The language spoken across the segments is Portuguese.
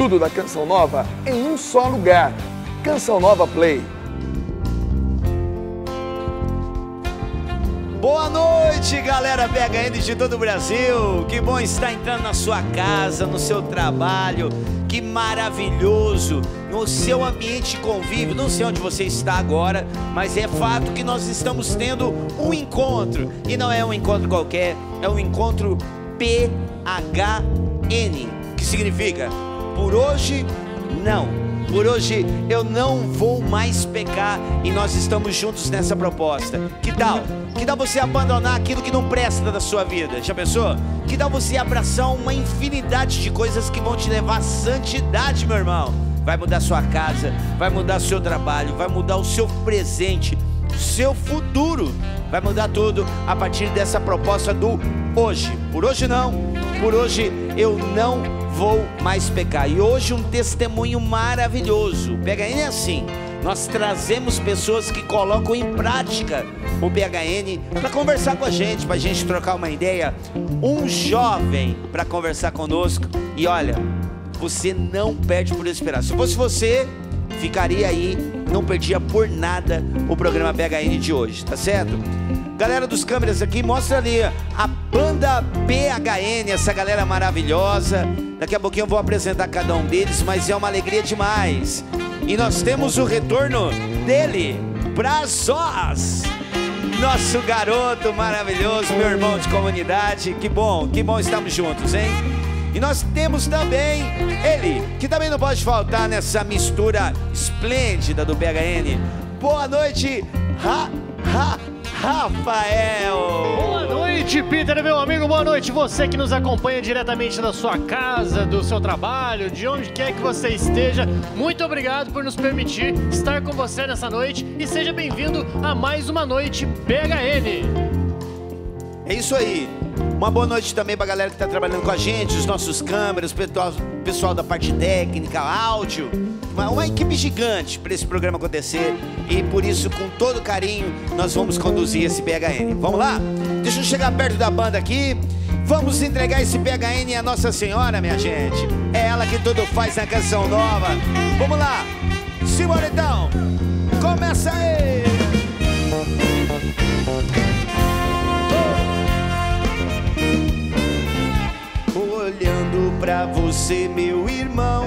estudo da Canção Nova em um só lugar. Canção Nova Play. Boa noite, galera PHN de todo o Brasil. Que bom estar entrando na sua casa, no seu trabalho. Que maravilhoso, no seu ambiente de convívio. Não sei onde você está agora, mas é fato que nós estamos tendo um encontro. E não é um encontro qualquer, é um encontro PHN, que significa por hoje não. Por hoje eu não vou mais pecar e nós estamos juntos nessa proposta. Que tal? Que tal você abandonar aquilo que não presta da sua vida? Já pensou? Que tal você abraçar uma infinidade de coisas que vão te levar à santidade, meu irmão? Vai mudar sua casa, vai mudar seu trabalho, vai mudar o seu presente, o seu futuro. Vai mudar tudo a partir dessa proposta do hoje. Por hoje não, por hoje eu não vou mais pecar. E hoje um testemunho maravilhoso. O PHN é assim, nós trazemos pessoas que colocam em prática o PHN para conversar com a gente, para a gente trocar uma ideia. Um jovem para conversar conosco. E olha, você não perde por esperar. Se fosse você, ficaria aí, não perdia por nada o programa PHN de hoje, tá certo? Galera dos câmeras aqui, mostra ali a banda PHN, essa galera maravilhosa. Daqui a pouquinho eu vou apresentar cada um deles, mas é uma alegria demais. E nós temos o retorno dele, Braz Ossa, nosso garoto maravilhoso, meu irmão de comunidade. Que bom estarmos juntos, hein? E nós temos também ele, que também não pode faltar nessa mistura esplêndida do PHN. Boa noite, Rafael! Boa noite, Peter, meu amigo. Boa noite, você que nos acompanha diretamente da sua casa, do seu trabalho, de onde quer que você esteja. Muito obrigado por nos permitir estar com você nessa noite e seja bem-vindo a mais uma noite PHN. É isso aí. Uma boa noite também para a galera que está trabalhando com a gente, os nossos câmeras, o pessoal da parte técnica, áudio. Uma equipe gigante para esse programa acontecer e por isso, com todo carinho, nós vamos conduzir esse PHN. Vamos lá? Deixa eu chegar perto da banda aqui. Vamos entregar esse PHN à Nossa Senhora, minha gente. É ela que tudo faz na Canção Nova. Vamos lá! Simbora então! Começa aí! Olhando pra você, meu irmão,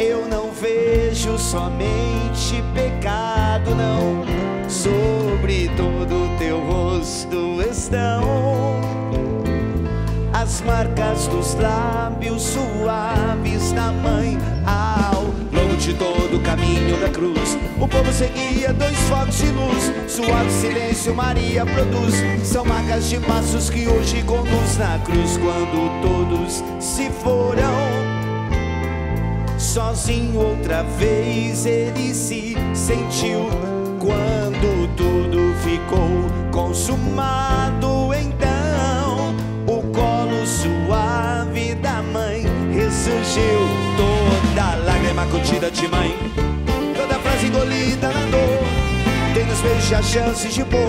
eu não vejo somente pecado, não. Sobre todo teu rosto estão as marcas dos lábios suaves da mãe. Ao longo de todo o caminho da cruz, o povo seguia dois focos de luz. Suave silêncio Maria produz, são marcas de passos que hoje conduz na cruz. Quando todos se foram, sozinho outra vez ele se sentiu. Quando tudo ficou consumado, então o colo suave da mãe ressurgiu. Toda lágrima contida de mãe, toda frase engolida na dor, tem nos beijos a chance de pôr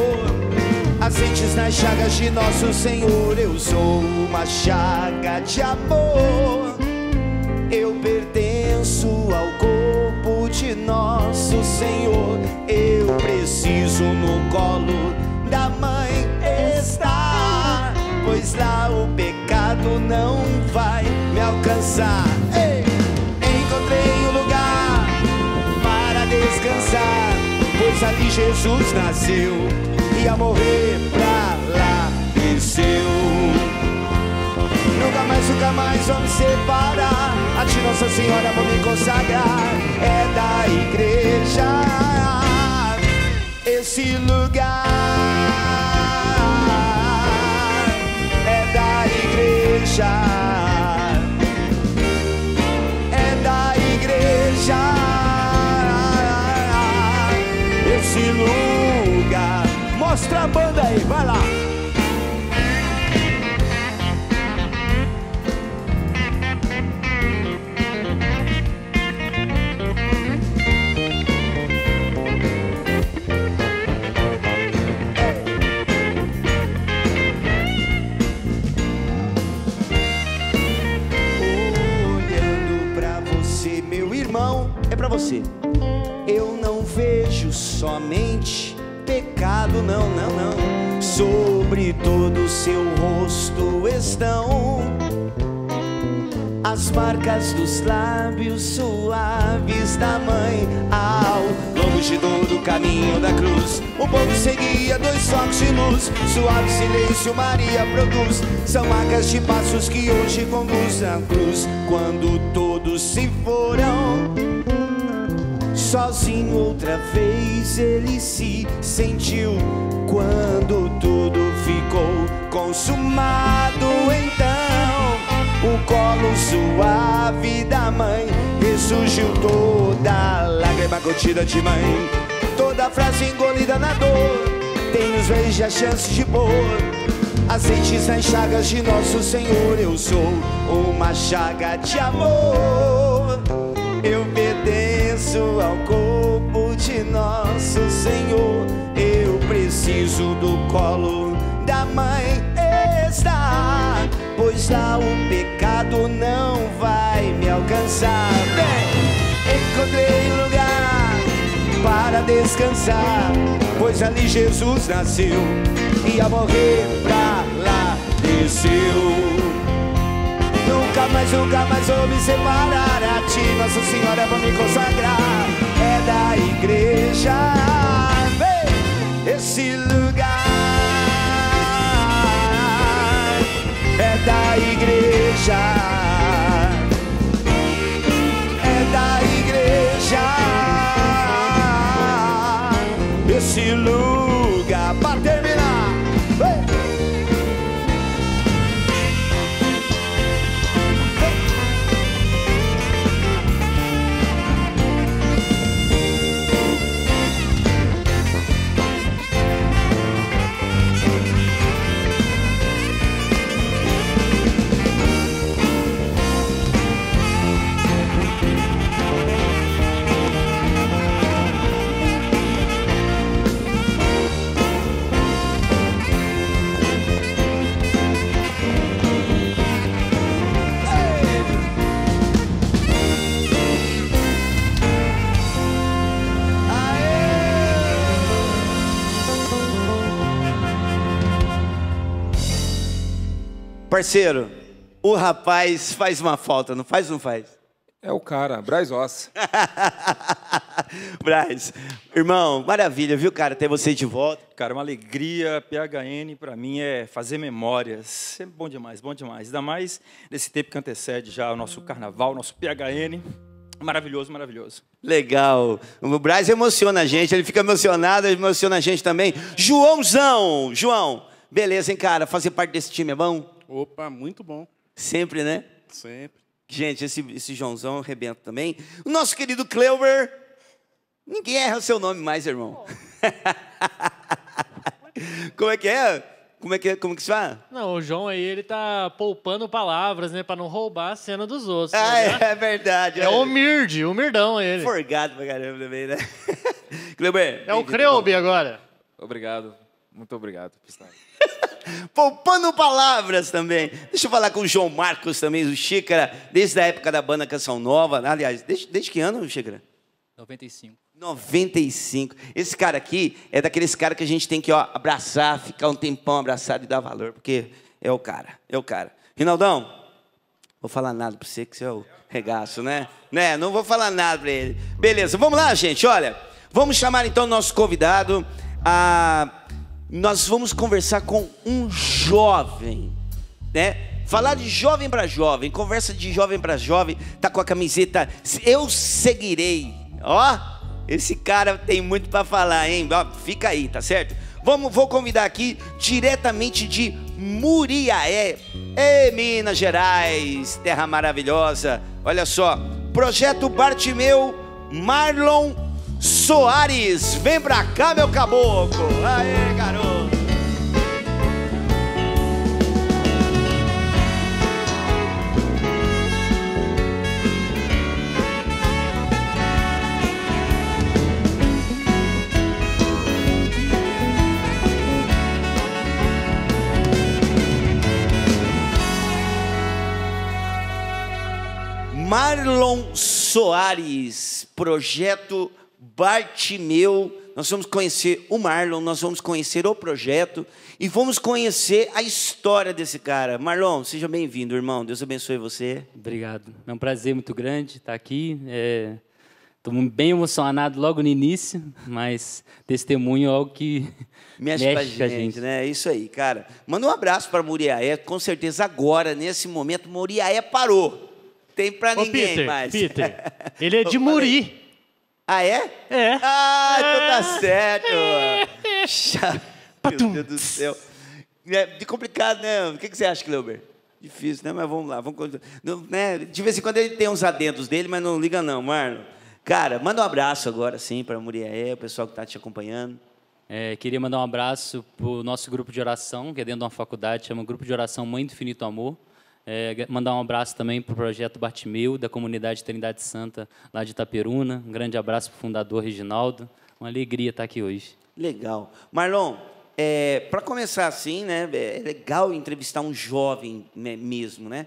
as lentes nas chagas de Nosso Senhor. Eu sou uma chaga de amor, eu pertenço ao corpo de Nosso Senhor. Eu preciso no colo da mãe estar, pois lá o pecado não vai me alcançar. Ei! Encontrei um lugar para descansar, pois ali Jesus nasceu e a morrer pra lá desceu. Nunca mais vou me separar, a ti Nossa Senhora vou me consagrar. É da igreja esse lugar, é da igreja, é da igreja esse lugar. Mostra a banda aí, vai lá. pra você. Eu não vejo somente pecado, não, não, não. Sobre todo o seu rosto estão as marcas dos lábios suaves da mãe. Ao longe do caminho da cruz, o povo seguia dois socos de luz. Suave silêncio Maria produz, são marcas de passos que hoje conduz à cruz. Quando todos se foram, sozinho outra vez ele se sentiu. Quando tudo ficou consumado, então o colo suave da mãe ressurgiu. Toda lágrima contida de mãe, toda frase engolida na dor, tem os beijos a chance de pôr azeites nas chagas de nosso Senhor. Eu sou uma chaga de amor, eu pertenço ao corpo de nosso Senhor. Eu preciso do colo da mãe estar, pois lá o pecado não vai me alcançar. Bem, encontrei um lugar para descansar, pois ali Jesus nasceu e a morrer pra lá desceu. Nunca mais vou me separar a ti, Nossa Senhora, vou me consagrar. É da igreja, vem, esse lugar é da igreja, é da igreja, esse lugar. Pra terminar, vem. Parceiro, o rapaz faz uma falta, não faz ou não faz? É o cara, Braz Ossa. Braz, irmão, maravilha, viu, cara, ter você de volta. Cara, uma alegria, PHN pra mim é fazer memórias, sempre bom demais, bom demais. Ainda mais nesse tempo que antecede já o nosso carnaval, o nosso PHN, maravilhoso, maravilhoso. Legal, o Braz emociona a gente, ele fica emocionado, ele emociona a gente também. Joãozão, João, beleza, hein, cara, fazer parte desse time é bom? Opa, muito bom. Sempre, né? Sempre. Gente, esse Joãozão arrebenta também. O nosso querido Cleuber. Ninguém erra o seu nome mais, irmão. Oh. Como é que é? Como que se fala? Não, o João aí, ele tá poupando palavras, né? Pra não roubar a cena dos outros. Ah, né? É verdade. É humilde, humirdão ele. Forgado pra caramba também, né? Cleuber. É o Cleuber agora. Obrigado. Muito obrigado por estar aqui. Poupando palavras também. Deixa eu falar com o João Marcos também, o Xícara, desde a época da banda Canção Nova. Aliás, desde que ano, Xícara? 95. 95. Esse cara aqui é daqueles caras que a gente tem que, ó, abraçar, ficar um tempão abraçado e dar valor, porque é o cara, é o cara. Rinaldão, vou falar nada pra você, que você é o regaço, né? Né? Não vou falar nada pra ele. Beleza, vamos lá, gente, olha. Vamos chamar, então, o nosso convidado, Nós vamos conversar com um jovem, né? Falar de jovem para jovem, conversa de jovem para jovem, tá com a camiseta Eu Seguirei. Ó, esse cara tem muito para falar, hein? Ó, fica aí, tá certo? Vou convidar aqui diretamente de Muriaé, ei, Minas Gerais, terra maravilhosa. Olha só, Projeto Bartimeu, Marlon Soares, vem pra cá, meu caboclo. Aê, garoto. Marlon Soares, Projeto Bartimeu. Nós vamos conhecer o Marlon, nós vamos conhecer o projeto e vamos conhecer a história desse cara. Marlon, seja bem-vindo, irmão. Deus abençoe você. Obrigado. É um prazer muito grande estar aqui. Estou bem emocionado logo no início, mas testemunho é algo que mexe com a gente, né? É isso aí, cara. Manda um abraço para Muriaé. Com certeza agora, nesse momento, Muriaé parou. Tem para ninguém Peter, mais. Peter, ele é de Muri. Ah, é? É. Ah, então tá certo. Meu Deus do céu. É complicado, né? O que você acha, Cleber? Difícil, né? Mas vamos lá. Vamos... Não, né? De vez em quando ele tem uns adendos dele, mas não liga não, Marlon. Cara, manda um abraço agora, sim, para a Muriaé, o pessoal que está te acompanhando. Queria mandar um abraço para o nosso grupo de oração, que é dentro de uma faculdade, chama Grupo de Oração Mãe do Infinito Amor. Mandar um abraço também para o Projeto Bartimeu, da Comunidade Trindade Santa, lá de Itaperuna. Um grande abraço para o fundador Reginaldo. Uma alegria estar aqui hoje. Legal. Marlon, para começar assim, né, é legal entrevistar um jovem mesmo, né?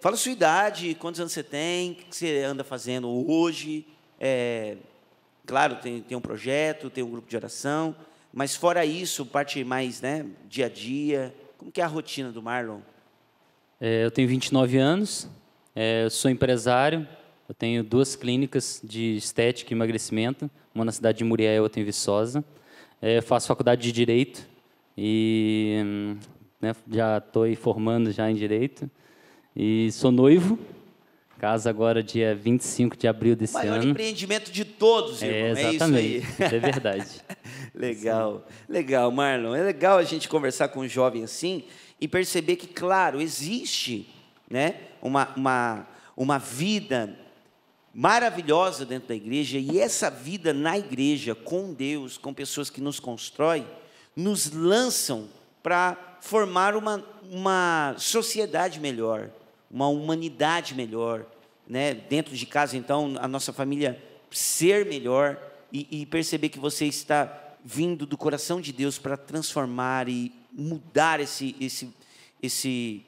Fala a sua idade, quantos anos você tem, o que você anda fazendo hoje. Claro, tem um projeto, tem um grupo de oração, mas fora isso, parte mais, né, dia a dia, como que é a rotina do Marlon? Eu tenho 29 anos, eu sou empresário, eu tenho duas clínicas de estética e emagrecimento, uma na cidade de Muriaé e outra em Viçosa. Faço faculdade de Direito e né, já estou formando já em Direito. E sou noivo, caso agora dia 25 de abril desse ano. O maior empreendimento de todos, irmão, exatamente, é isso aí. É verdade. Legal, sim. Legal, Marlon. É legal a gente conversar com um jovem assim, e perceber que, claro, existe, né, uma vida maravilhosa dentro da igreja, e essa vida na igreja, com Deus, com pessoas que nos constroem, nos lançam para formar uma sociedade melhor, uma humanidade melhor, né? Dentro de casa, então, a nossa família ser melhor e perceber que você está vindo do coração de Deus para transformar e mudar esse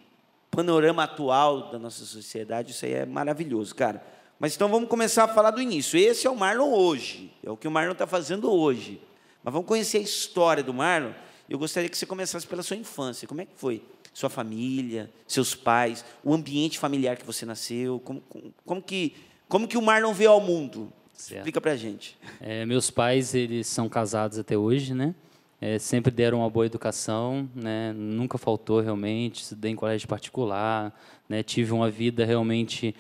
panorama atual da nossa sociedade. Isso aí é maravilhoso, cara. Mas então vamos começar a falar do início. Esse é o Marlon hoje, é o que o Marlon está fazendo hoje. Mas vamos conhecer a história do Marlon. Eu gostaria que você começasse pela sua infância. Como é que foi? Sua família, seus pais, o ambiente familiar que você nasceu, como que o Marlon veio ao mundo? Certo. Explica pra gente. Meus pais, eles são casados até hoje, né? Sempre deram uma boa educação, né? Nunca faltou realmente, estudei em colégio particular, né? Tive uma vida realmente,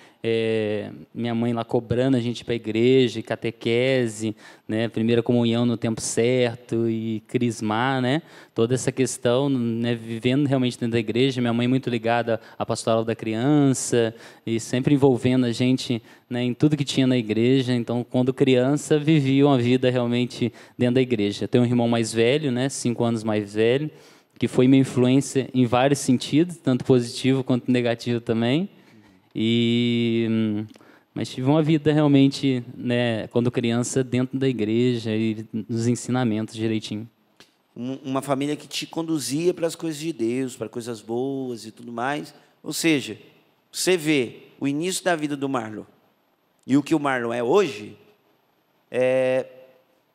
minha mãe lá cobrando a gente para a igreja, catequese, né? Primeira comunhão no tempo certo e crismar, né? Toda essa questão, né? Vivendo realmente dentro da igreja, minha mãe muito ligada à pastoral da criança e sempre envolvendo a gente, né, em tudo que tinha na igreja. Então, quando criança, vivia uma vida realmente dentro da igreja. Eu tenho um irmão mais velho, né? 5 anos mais velho, que foi minha influência em vários sentidos, tanto positivo quanto negativo também. Mas tive uma vida realmente, né, quando criança, dentro da igreja e nos ensinamentos direitinho. Uma família que te conduzia para as coisas de Deus, para coisas boas e tudo mais. Ou seja, você vê o início da vida do Marlon e o que o Marlon é hoje,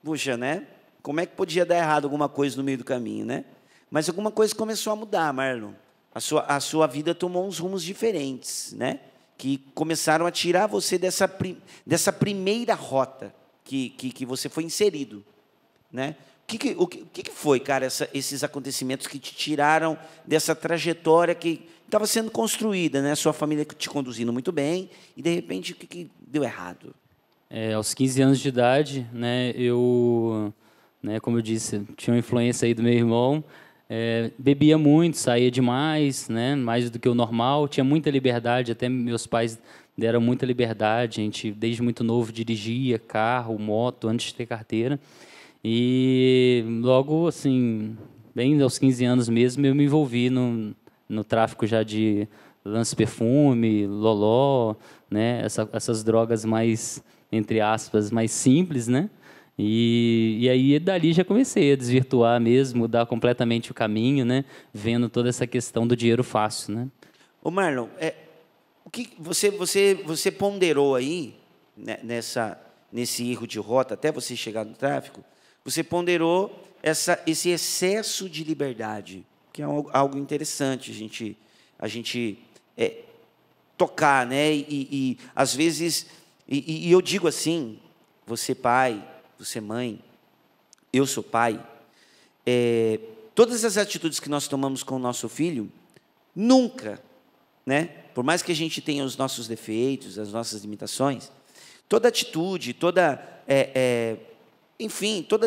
puxa, né? Como é que podia dar errado alguma coisa no meio do caminho, né? Mas alguma coisa começou a mudar, Marlon. A sua vida tomou uns rumos diferentes, né? Que começaram a tirar você dessa primeira rota que você foi inserido, né? O que foi, cara, esses acontecimentos que te tiraram dessa trajetória que estava sendo construída, né? Sua família te conduzindo muito bem e, de repente, o que deu errado? Aos 15 anos de idade, né? Eu, né, como eu disse, tinha uma influência aí do meu irmão. Bebia muito, saía demais, né, mais do que o normal, tinha muita liberdade, até meus pais deram muita liberdade, a gente desde muito novo dirigia carro, moto, antes de ter carteira, e logo assim, bem aos 15 anos mesmo, eu me envolvi no tráfico já de lance-perfume, loló, né, essas drogas mais, entre aspas, mais simples, né? E aí, dali, já comecei a desvirtuar mesmo, mudar completamente o caminho, né? Vendo toda essa questão do dinheiro fácil, né? Ô, Marlon, O que você ponderou aí, nesse erro de rota, até você chegar no tráfico, você ponderou esse excesso de liberdade, que é algo interessante a gente tocar, né? E às vezes, e eu digo assim, você pai, você mãe, eu sou pai, todas as atitudes que nós tomamos com o nosso filho, nunca, né? Por mais que a gente tenha os nossos defeitos, as nossas limitações, toda atitude, toda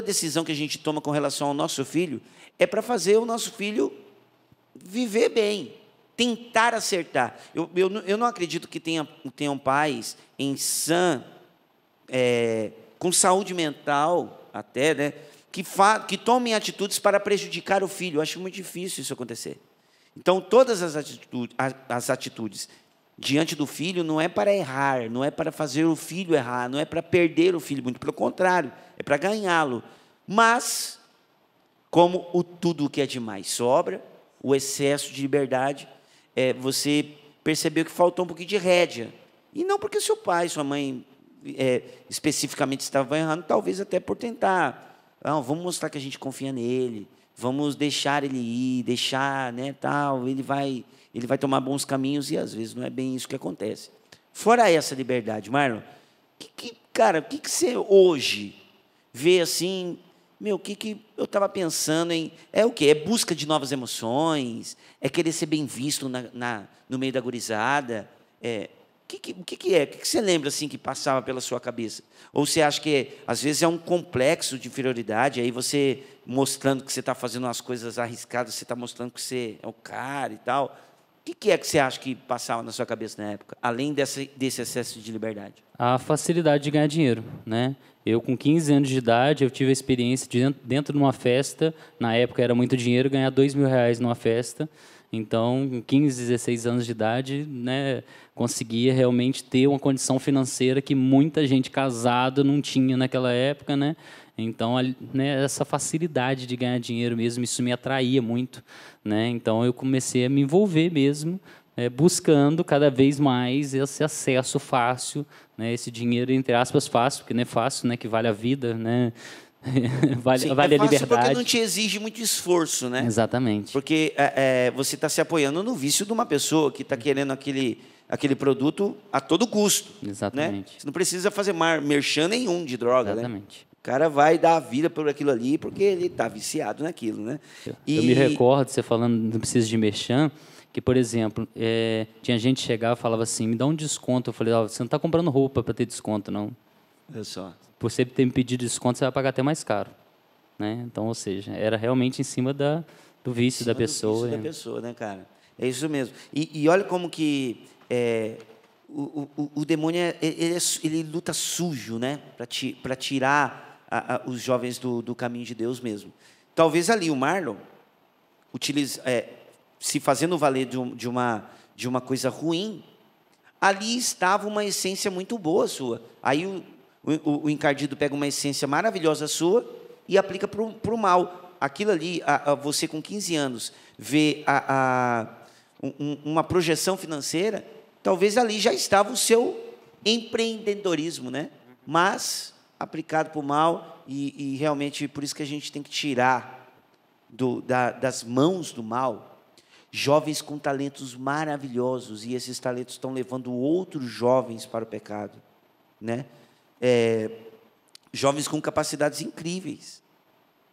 decisão que a gente toma com relação ao nosso filho é para fazer o nosso filho viver bem, tentar acertar. Eu não acredito que tenham pais com saúde mental até, né, que tomem atitudes para prejudicar o filho. Eu acho muito difícil isso acontecer. Então, todas as atitudes diante do filho não é para errar, não é para fazer o filho errar, não é para perder o filho, muito pelo contrário, é para ganhá-lo. Mas, como tudo que é demais sobra, o excesso de liberdade, você percebeu que faltou um pouquinho de rédea. E não porque seu pai, sua mãe, especificamente estavam errando, talvez até por tentar. Não, vamos mostrar que a gente confia nele. Vamos deixar ele ir, deixar, né, tal, ele vai tomar bons caminhos, e às vezes não é bem isso que acontece. Fora essa liberdade, Marlon, cara, o que você hoje vê assim, meu, o que eu estava pensando em, é o quê? É busca de novas emoções, é querer ser bem visto no meio da gurizada, o que você lembra assim que passava pela sua cabeça? Ou você acha que às vezes é um complexo de inferioridade, aí você mostrando que você está fazendo umas coisas arriscadas, você está mostrando que você é o cara e tal. O que você acha que passava na sua cabeça na época, além desse excesso de liberdade? A facilidade de ganhar dinheiro, né? Eu, com 15 anos de idade, eu tive a experiência de, dentro de uma festa, na época era muito dinheiro, ganhar R$2.000 numa festa. Então, com 15, 16 anos de idade, né, conseguia realmente ter uma condição financeira que muita gente casada não tinha naquela época, né? Então, essa facilidade de ganhar dinheiro mesmo, isso me atraía muito, né? Então, eu comecei a me envolver mesmo, buscando cada vez mais esse acesso fácil, né, esse dinheiro, entre aspas, fácil, porque não é fácil, né, que vale a vida, né? Vale a liberdade. Porque não te exige muito esforço, né? Exatamente. Porque você está se apoiando no vício de uma pessoa que está querendo aquele produto a todo custo. Exatamente. Né? Você não precisa fazer merchan nenhum de droga. Exatamente. Né? O cara vai dar a vida por aquilo ali porque ele está viciado naquilo, né? Eu me recordo você falando, não precisa de merchan, que, por exemplo, tinha gente que chegava e falava assim, me dá um desconto. Eu falei, você não está comprando roupa para ter desconto, não. Olha só. Por você ter me pedido desconto, você vai pagar até mais caro, né? Então, ou seja, era realmente em cima do vício da pessoa. Do vício da pessoa, né, cara? É isso mesmo. E olha como que o demônio ele luta sujo, né, para tirar os jovens do caminho de Deus mesmo. Talvez ali o Marlon se fazendo valer de uma coisa ruim. Ali estava uma essência muito boa sua. Aí o encardido pega uma essência maravilhosa sua e aplica para o mal. Aquilo ali, você com 15 anos, vê uma projeção financeira, talvez ali já estava o seu empreendedorismo, né? Mas aplicado para o mal, e realmente por isso que a gente tem que tirar das mãos do mal jovens com talentos maravilhosos, e esses talentos estão levando outros jovens para o pecado, né? Jovens com capacidades incríveis,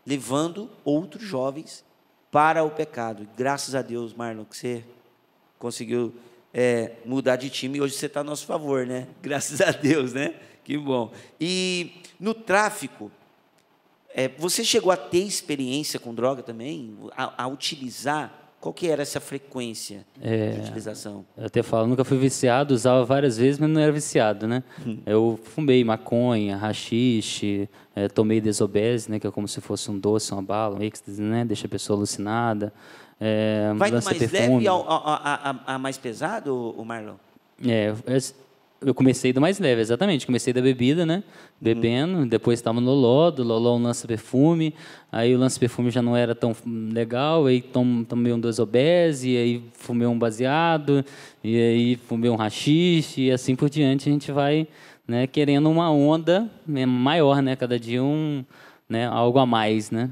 levando outros jovens para o pecado. Graças a Deus, Marlon, que você conseguiu mudar de time, e hoje você está a nosso favor, né? Graças a Deus, né? Que bom. E no tráfico, você chegou a ter experiência com droga também? A utilizar? Qual que era essa frequência de utilização? Eu até falo, nunca fui viciado, usava várias vezes, mas não era viciado, né? Eu fumei maconha, haxixe, tomei desobese, né, que é como se fosse um doce, uma bala, um êxtase, né, deixa a pessoa alucinada. Vai do mais perfume leve ao mais pesado, o Marlon? Eu comecei do mais leve, exatamente. Comecei da bebida, né? Bebendo, depois estava no loló, do loló um lança-perfume, aí o lança-perfume já não era tão legal, aí tomei um 2 obese, aí fumei um baseado, e aí fumei um haxixe, e assim por diante a gente vai, né, querendo uma onda maior, né? Cada dia um, né, algo a mais, né?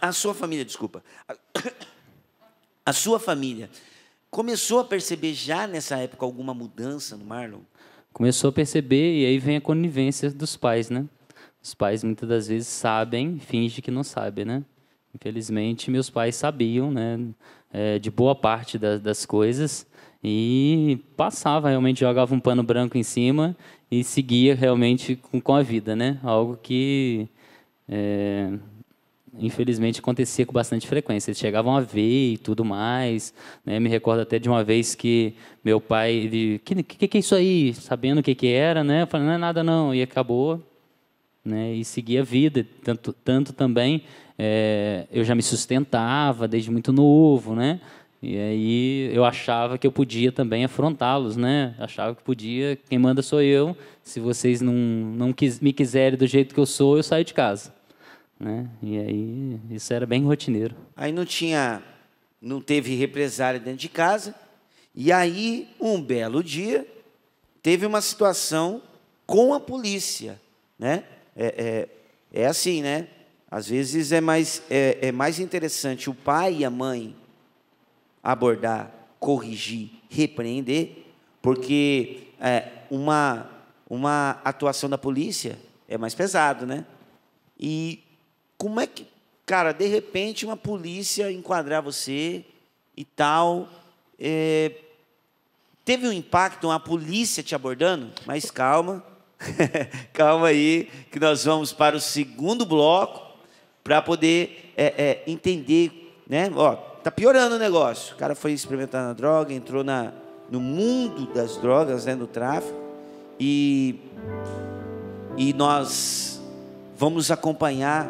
A sua família, desculpa. A sua família começou a perceber já nessa época alguma mudança no Marlon? Começou a perceber, e aí vem a conivência dos pais, né? Os pais muitas das vezes sabem, fingem que não sabem, né? Infelizmente, meus pais sabiam, né? De boa parte das coisas, e passava, realmente jogava um pano branco em cima e seguia realmente com a vida, né? Algo que, infelizmente, acontecia com bastante frequência. Eles chegavam a ver e tudo mais, né? Me recordo até de uma vez que meu pai, ele, que é isso aí? Sabendo o que era, né? Eu falei, não é nada não, e acabou, né? E seguia a vida, tanto também, eu já me sustentava desde muito novo, né? E aí eu achava que eu podia também afrontá-los, né? Achava que podia, quem manda sou eu, se vocês não me quiserem do jeito que eu sou, eu saio de casa. Né? E aí, isso era bem rotineiro. Aí não teve represália dentro de casa, e aí, um belo dia, teve uma situação com a polícia, né? É assim, né? Às vezes é mais interessante o pai e a mãe abordar, corrigir, repreender, porque uma atuação da polícia é mais pesado, né? E como é que, cara, de repente uma polícia enquadrar você e tal? Teve um impacto, uma polícia te abordando? Mas calma, calma aí, que nós vamos para o segundo bloco para poder entender, né? Ó, tá piorando o negócio. O cara foi experimentar na droga, entrou no mundo das drogas, né? No tráfico. E nós vamos acompanhar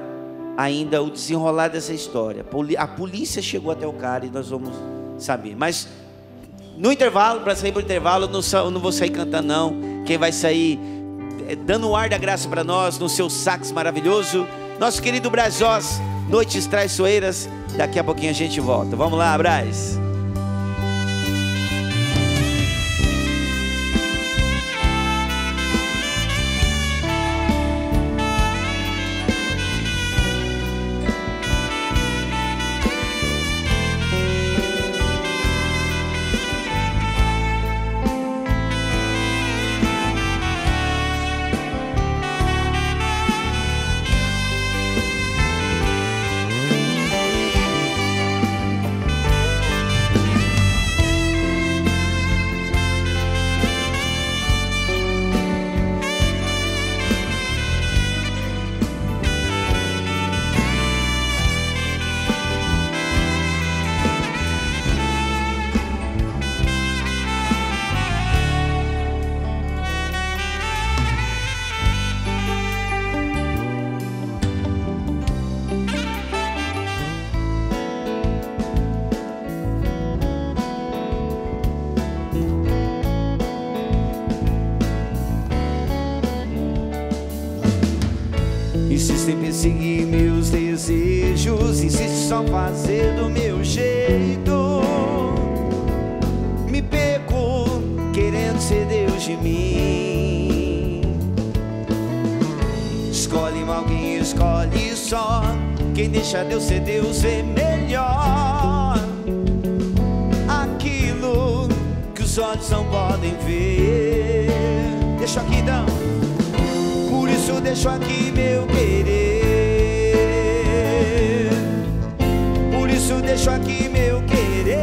ainda o desenrolar dessa história. A polícia chegou até o cara e nós vamos saber. Mas no intervalo, para sair para o intervalo, eu não vou sair cantando, não. Quem vai sair dando o ar da graça para nós, no seu sax maravilhoso, nosso querido Braz Ossa, Noites Traiçoeiras. Daqui a pouquinho a gente volta. Vamos lá, Braz. Seguir meus desejos, insisto só fazer do meu jeito. Me perco querendo ser Deus de mim. Escolhe alguém, escolhe só. Quem deixa Deus ser Deus é melhor. Aquilo que os olhos não podem ver. Deixa aqui, não. Por isso deixo aqui meu querer. Deixo aqui meu querer.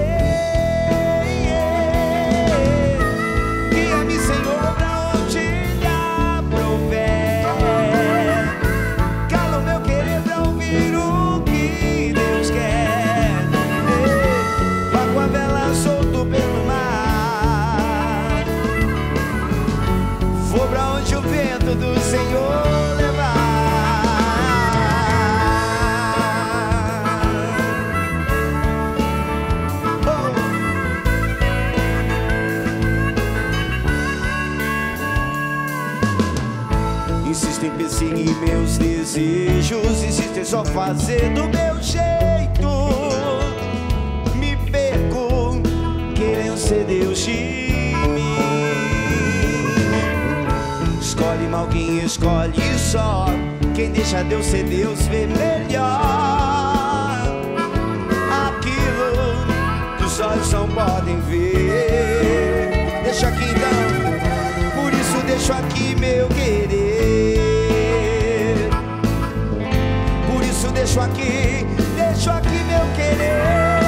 Guia-me, Senhor, pra onde lhe prover. Cala o meu querer pra ouvir o que Deus quer. Vá com a vela solto pelo mar. Vou pra onde o vento do Senhor levar. insistem em perseguir meus desejos, insistem só fazer do meu jeito. Me perco, querendo ser Deus de mim. Escolhe mal quem escolhe só, quem deixa Deus ser Deus vê melhor aquilo que os olhos não podem ver. Deixa aqui então, por isso deixo aqui meu querer. Por isso deixo aqui meu querer.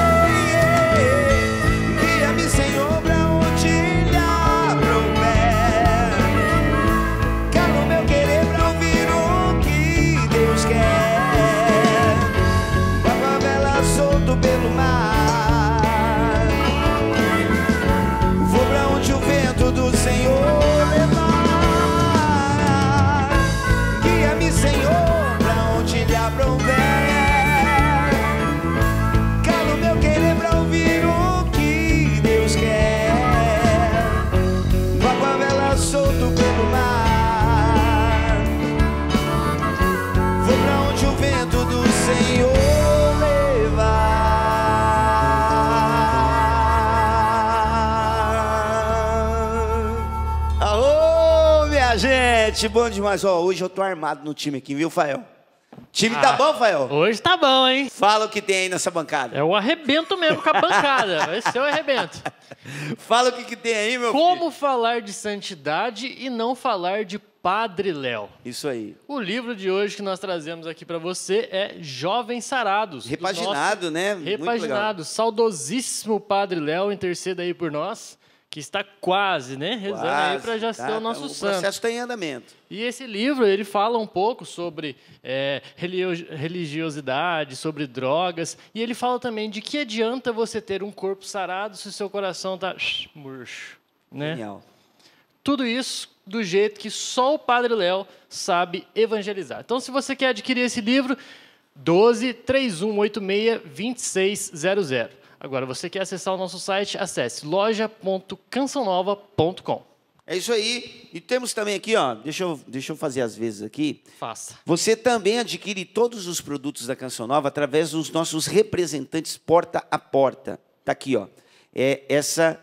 Guia-me, Senhor, pra onde lhe aprouver. Calo meu querer pra ouvir o que Deus quer. Da favela solto pelo mar, vou pra onde o vento do Senhor. Calo meu querer pra ouvir o que Deus quer. Vou a vela solto pelo mar, vou pra onde o vento do Senhor levar. Alô, minha gente, bom demais. Ó, hoje eu tô armado no time aqui, viu, Fael? Time tá bom, Fael? Hoje tá bom, hein? Fala o que tem aí nessa bancada. É o arrebento mesmo com a bancada. Vai ser o arrebento. Fala o que tem aí, meu filho. Como falar de santidade e não falar de Padre Léo. Isso aí. O livro de hoje que nós trazemos aqui pra você é Jovens Sarados. Repaginado, né? Repaginado. Saudosíssimo Padre Léo, interceda aí por nós. Que está quase, né? Rezando quase, aí para já ser o nosso santo. O processo está em andamento. E esse livro, ele fala um pouco sobre religiosidade, sobre drogas. E ele fala também de que adianta você ter um corpo sarado se o seu coração está murcho, né? Genial. Tudo isso do jeito que só o Padre Léo sabe evangelizar. Então, se você quer adquirir esse livro, 12-3186-2600. Agora, você quer acessar o nosso site, acesse loja.cançãonova.com. É isso aí. E temos também aqui, ó, deixa eu fazer as vezes aqui. Faça. Você também adquire todos os produtos da Canção Nova através dos nossos representantes porta a porta. Tá aqui, ó. Essa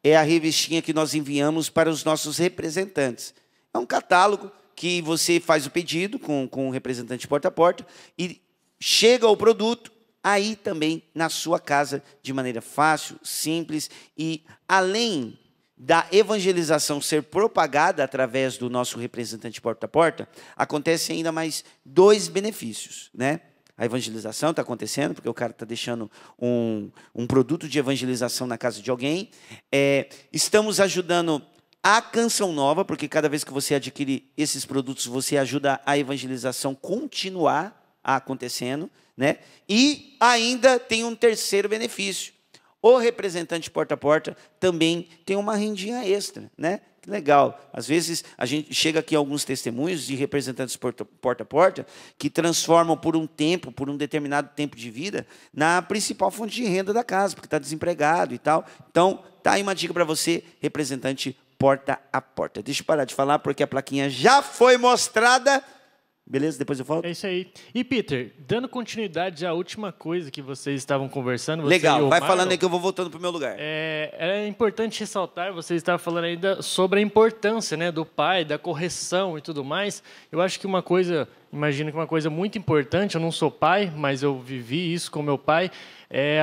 é a revistinha que nós enviamos para os nossos representantes. É um catálogo que você faz o pedido com o representante porta a porta e chega o produto aí também na sua casa, de maneira fácil, simples. E além da evangelização ser propagada através do nosso representante porta a porta, acontece ainda mais dois benefícios, né? A evangelização está acontecendo, porque o cara está deixando um produto de evangelização na casa de alguém. Estamos ajudando a Canção Nova, porque cada vez que você adquire esses produtos, você ajuda a evangelização continuar acontecendo, né? E ainda tem um terceiro benefício. O representante porta a porta também tem uma rendinha extra, né? Que legal. Às vezes a gente chega aqui alguns testemunhos de representantes porta a porta que transformam por um tempo, por um determinado tempo de vida, na principal fonte de renda da casa, porque está desempregado e tal. Então, tá aí uma dica para você, representante porta a porta. Deixa eu parar de falar porque a plaquinha já foi mostrada. Beleza? Depois eu falo. É isso aí. E, Peter, dando continuidade à última coisa que vocês estavam conversando... Legal, vai falando aí que eu vou voltando para o meu lugar. É importante ressaltar, vocês estavam falando ainda sobre a importância, né, do pai, da correção e tudo mais. Eu acho que uma coisa, imagino que uma coisa muito importante, eu não sou pai, mas eu vivi isso com meu pai,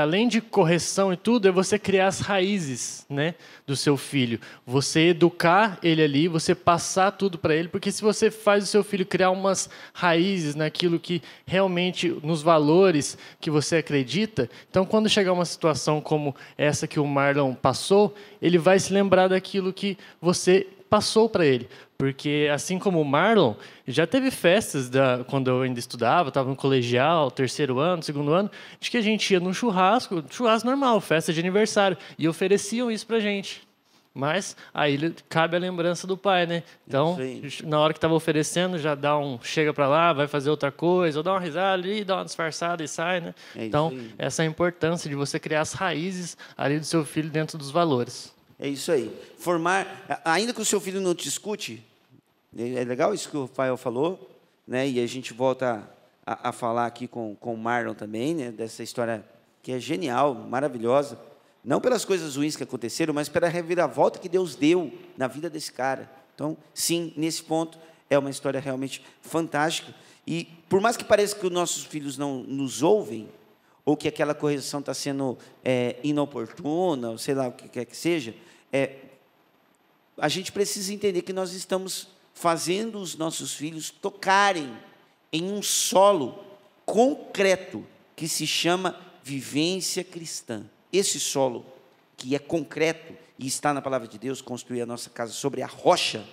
além de correção e tudo, é você criar as raízes, né, do seu filho. Você educar ele ali, você passar tudo para ele, porque se você faz o seu filho criar umas raízes naquilo que realmente, nos valores que você acredita, então quando chegar uma situação como essa que o Marlon passou, ele vai se lembrar daquilo que você passou para ele. Porque, assim como o Marlon, já teve festas, quando eu ainda estudava, estava no colegial, terceiro ano, segundo ano, de que a gente ia num churrasco normal, festa de aniversário, e ofereciam isso pra gente. Mas aí cabe a lembrança do pai, né? Então, na hora que estava oferecendo, já dá um chega pra lá, vai fazer outra coisa, ou dá uma risada ali, dá uma disfarçada e sai, né? Então, essa é a importância de você criar as raízes ali do seu filho dentro dos valores. É isso aí. Formar, ainda que o seu filho não te escute, É legal isso que o Rafael falou, né? E a gente volta a falar aqui com o Marlon também, né? Dessa história que é genial, maravilhosa. Não pelas coisas ruins que aconteceram, mas pela reviravolta que Deus deu na vida desse cara. Então, sim, nesse ponto, é uma história realmente fantástica. E, por mais que pareça que os nossos filhos não nos ouvem, ou que aquela correção está sendo inoportuna, ou sei lá o que quer que seja, a gente precisa entender que nós estamos fazendo os nossos filhos tocarem em um solo concreto que se chama vivência cristã. Esse solo que é concreto e está na palavra de Deus, construir a nossa casa sobre a rocha,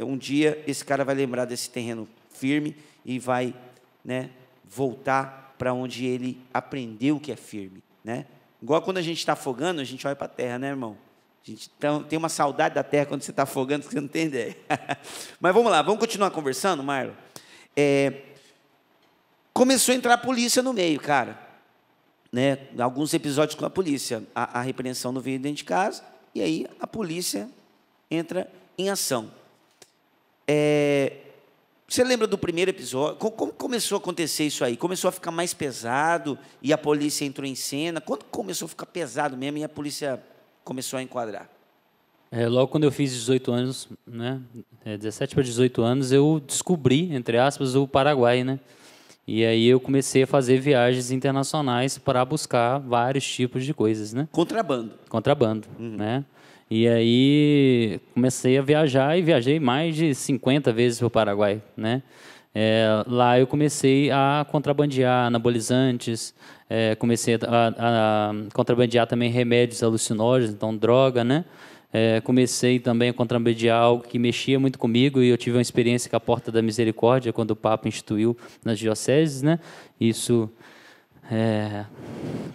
um dia esse cara vai lembrar desse terreno firme e vai, né, voltar para onde ele aprendeu que é firme, né? Igual quando a gente está afogando, a gente olha para a terra, né, irmão? A gente tem uma saudade da terra quando você está afogando, que você não tem ideia. Mas vamos lá, vamos continuar conversando, Marlon? Começou a entrar a polícia no meio, cara. Né? Alguns episódios com a polícia. A repreensão não veio dentro de casa, e aí a polícia entra em ação. Você lembra do primeiro episódio? Como começou a acontecer isso aí? Começou a ficar mais pesado, e a polícia entrou em cena? Quando começou a ficar pesado mesmo, e a polícia começou a enquadrar? Logo quando eu fiz 18 anos, né, 17 para 18 anos, eu descobri, entre aspas, o Paraguai, né? E aí eu comecei a fazer viagens internacionais para buscar vários tipos de coisas, né? Contrabando. Contrabando, né? E aí comecei a viajar e viajei mais de 50 vezes para o Paraguai, né? Lá eu comecei a contrabandear anabolizantes, comecei a contrabandear também remédios alucinógenos, então droga, né? Comecei também a contrabandear algo que mexia muito comigo, e eu tive uma experiência com a Porta da Misericórdia, quando o Papa instituiu nas dioceses, né? Isso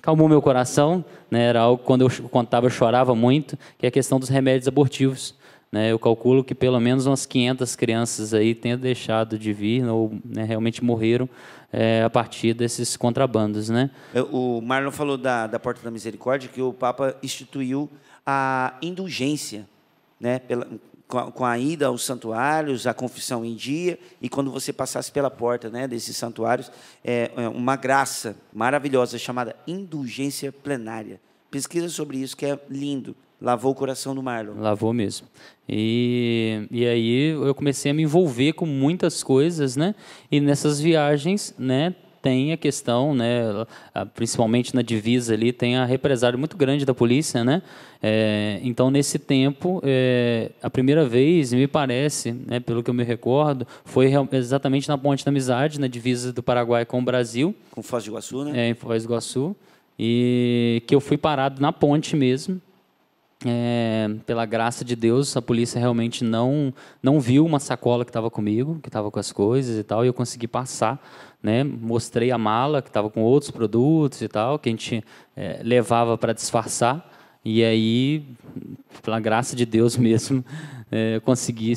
calmou meu coração, né? Era algo que, quando eu contava, eu chorava muito, que é a questão dos remédios abortivos. Eu calculo que pelo menos umas 500 crianças aí tenham deixado de vir ou, né, realmente morreram a partir desses contrabandos, né? O Marlon falou da Porta da Misericórdia, que o Papa instituiu a indulgência, né, com a ida aos santuários, a confissão em dia, e quando você passasse pela porta, né, desses santuários, uma graça maravilhosa chamada indulgência plenária. Pesquisa sobre isso, que é lindo. Lavou o coração do Marlon. Lavou mesmo. E aí eu comecei a me envolver com muitas coisas, né? E nessas viagens, né, tem a questão, né, principalmente na divisa ali, tem a represália muito grande da polícia, né? Então, nesse tempo, a primeira vez, me parece, né, pelo que eu me recordo, foi exatamente na Ponte da Amizade, na divisa do Paraguai com o Brasil. Com Foz do Iguaçu, né? Em Foz do Iguaçu. E que eu fui parado na ponte mesmo. Pela graça de Deus, a polícia realmente não viu uma sacola que estava comigo, que estava com as coisas e tal, e eu consegui passar, né? Mostrei a mala que estava com outros produtos e tal, que a gente levava para disfarçar, e aí, pela graça de Deus mesmo, eu consegui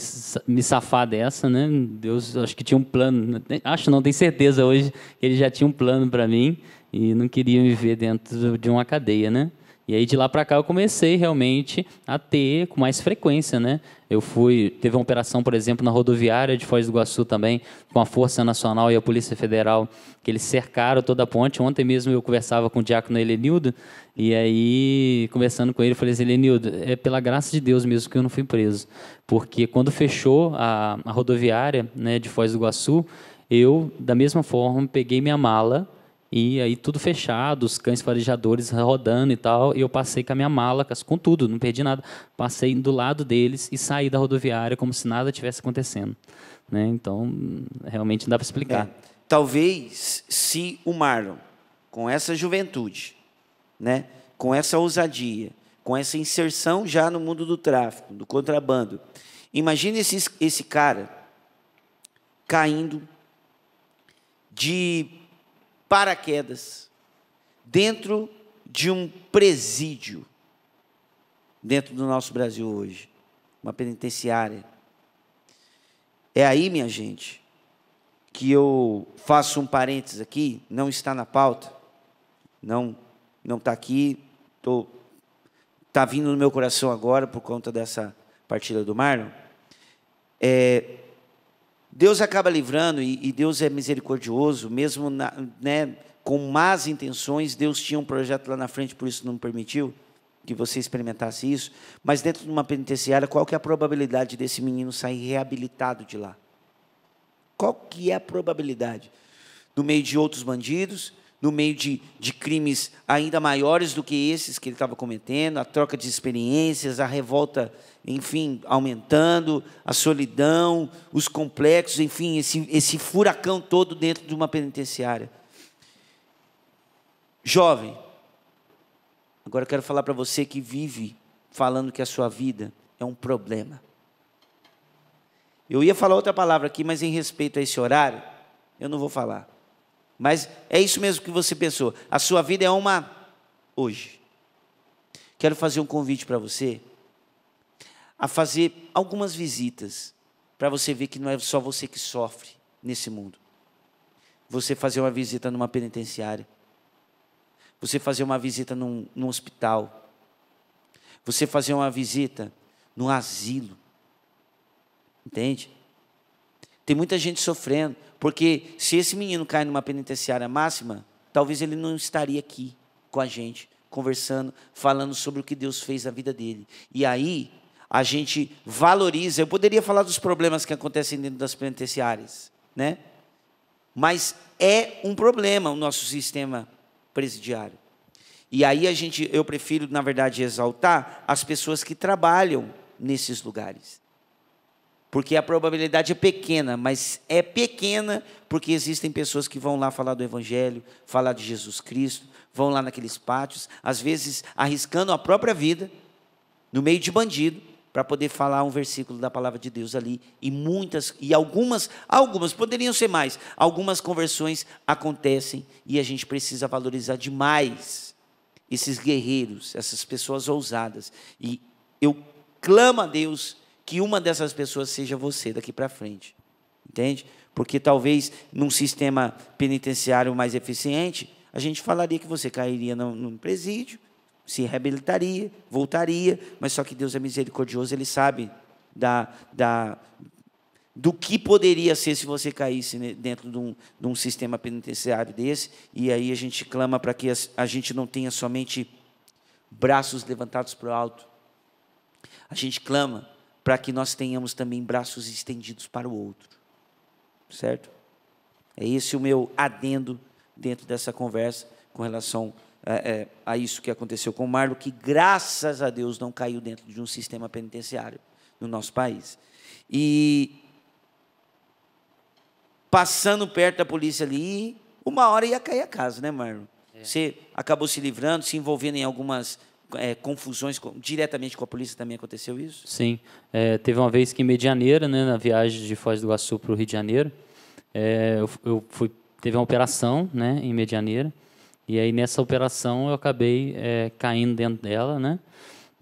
me safar dessa, né? Deus, acho que tinha um plano, acho não, tenho certeza hoje que ele já tinha um plano para mim e não queria me ver dentro de uma cadeia, né? E aí, de lá para cá, eu comecei realmente a ter com mais frequência, né? Teve uma operação, por exemplo, na rodoviária de Foz do Iguaçu também, com a Força Nacional e a Polícia Federal, que eles cercaram toda a ponte. Ontem mesmo eu conversava com o Diácono Elenildo, e aí, conversando com ele, eu falei assim: Elenildo, é pela graça de Deus mesmo que eu não fui preso, porque quando fechou a rodoviária, né, de Foz do Iguaçu, eu, da mesma forma, peguei minha mala, e aí tudo fechado, os cães farejadores rodando e tal, e eu passei com a minha mala, com tudo, não perdi nada, passei do lado deles e saí da rodoviária como se nada tivesse acontecendo, né? Então, realmente não dá para explicar. Talvez, se o Marlon, com essa juventude, né, com essa ousadia, com essa inserção já no mundo do tráfico, do contrabando, imagine esse cara caindo de paraquedas dentro de um presídio dentro do nosso Brasil hoje, uma penitenciária. É aí, minha gente, que eu faço um parênteses aqui, não está na pauta, não está aqui, está vindo no meu coração agora por conta dessa partida do Marlon. Deus acaba livrando, e Deus é misericordioso, mesmo com más intenções. Deus tinha um projeto lá na frente, por isso não permitiu que você experimentasse isso. Mas dentro de uma penitenciária, qual que é a probabilidade desse menino sair reabilitado de lá? Qual que é a probabilidade? No meio de outros bandidos, no meio de crimes ainda maiores do que esses que ele estava cometendo, a troca de experiências, a revolta, enfim, aumentando, a solidão, os complexos, enfim, esse furacão todo dentro de uma penitenciária. Jovem, agora eu quero falar para você que vive falando que a sua vida é um problema. Eu ia falar outra palavra aqui, mas em respeito a esse horário, eu não vou falar. Mas é isso mesmo que você pensou. A sua vida é uma... Hoje, quero fazer um convite para você a fazer algumas visitas para você ver que não é só você que sofre nesse mundo. Você fazer uma visita numa penitenciária. Você fazer uma visita num hospital. Você fazer uma visita num asilo. Entende? Tem muita gente sofrendo, porque se esse menino cai numa penitenciária máxima, talvez ele não estaria aqui com a gente, conversando, falando sobre o que Deus fez na vida dele. E aí, a gente valoriza. Eu poderia falar dos problemas que acontecem dentro das penitenciárias, né? Mas é um problema o nosso sistema presidiário. E aí, eu prefiro, na verdade, exaltar as pessoas que trabalham nesses lugares. Porque a probabilidade é pequena, mas é pequena porque existem pessoas que vão lá falar do Evangelho, falar de Jesus Cristo, vão lá naqueles pátios, às vezes arriscando a própria vida, no meio de bandido, para poder falar um versículo da palavra de Deus ali. E algumas poderiam ser mais, algumas conversões acontecem e a gente precisa valorizar demais esses guerreiros, essas pessoas ousadas. E eu clamo a Deus que uma dessas pessoas seja você daqui para frente, entende? Porque talvez num sistema penitenciário mais eficiente, a gente falaria que você cairia num presídio, se reabilitaria, voltaria, mas só que Deus é misericordioso, Ele sabe do que poderia ser se você caísse dentro de um sistema penitenciário desse, e aí a gente clama para que a gente não tenha somente braços levantados para o alto, a gente clama para que nós tenhamos também braços estendidos para o outro, certo? É esse o meu adendo dentro dessa conversa com relação a isso que aconteceu com o Marlon, que graças a Deus não caiu dentro de um sistema penitenciário no nosso país. E passando perto da polícia ali, uma hora ia cair a casa, né, Marlon? É. Você acabou se livrando, se envolvendo em algumas... confusões diretamente com a polícia, também aconteceu isso? Sim. Teve uma vez que em Medianeira, né, na viagem de Foz do Iguaçu para o Rio de Janeiro, teve uma operação, né, em Medianeira, e aí nessa operação eu acabei caindo dentro dela, né,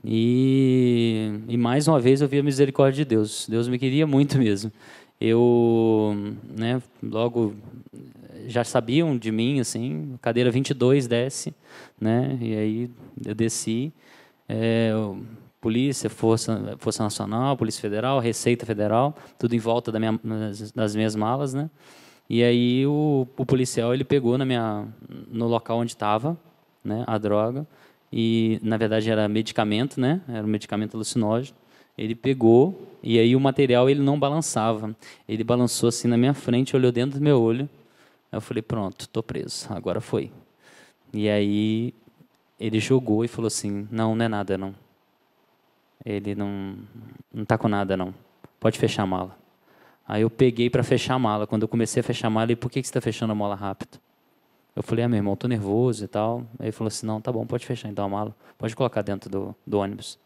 e mais uma vez eu vi a misericórdia de Deus. Deus me queria muito mesmo. Eu, né, logo já sabiam de mim, assim, cadeira 22 desce, né, e aí eu desci, polícia, Força Nacional, Polícia Federal, Receita Federal, tudo em volta das minhas malas, né, e aí o policial, ele pegou no local onde estava, né, a droga, e na verdade era medicamento, né, era um medicamento alucinógeno. Ele pegou, e aí o material ele não balançava. Ele balançou assim na minha frente, olhou dentro do meu olho. Aí eu falei, pronto, tô preso, agora foi. E aí ele jogou e falou assim, não é nada, não. Ele não tá com nada, não. Pode fechar a mala. Aí eu peguei para fechar a mala. Quando eu comecei a fechar a mala, ele, por que você está fechando a mala rápido? Eu falei, meu irmão, tô nervoso e tal. Aí ele falou assim, não, tá bom, pode fechar então a mala. Pode colocar dentro do ônibus.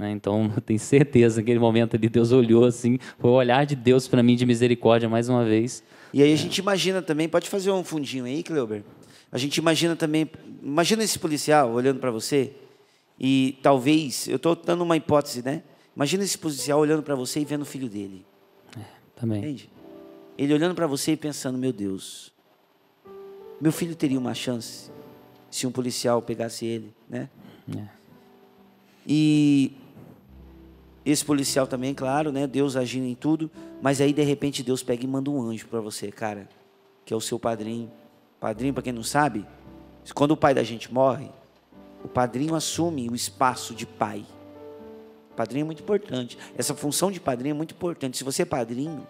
Então, eu tenho certeza, naquele momento ali, Deus olhou assim, foi o olhar de Deus para mim de misericórdia mais uma vez. E aí a gente imagina também, pode fazer um fundinho aí, Cleuber? A gente imagina também, imagina esse policial olhando para você e talvez, eu estou dando uma hipótese, né? Imagina esse policial olhando para você e vendo o filho dele. Também. Entende? Ele olhando para você e pensando, meu Deus, meu filho teria uma chance se um policial pegasse ele, né? E... Esse policial também, claro, né? Deus agindo em tudo. Mas aí, de repente, Deus pega e manda um anjo para você, cara. Que é o seu padrinho. Padrinho, para quem não sabe, quando o pai da gente morre, o padrinho assume o espaço de pai. Padrinho é muito importante. Essa função de padrinho é muito importante. Se você é padrinho,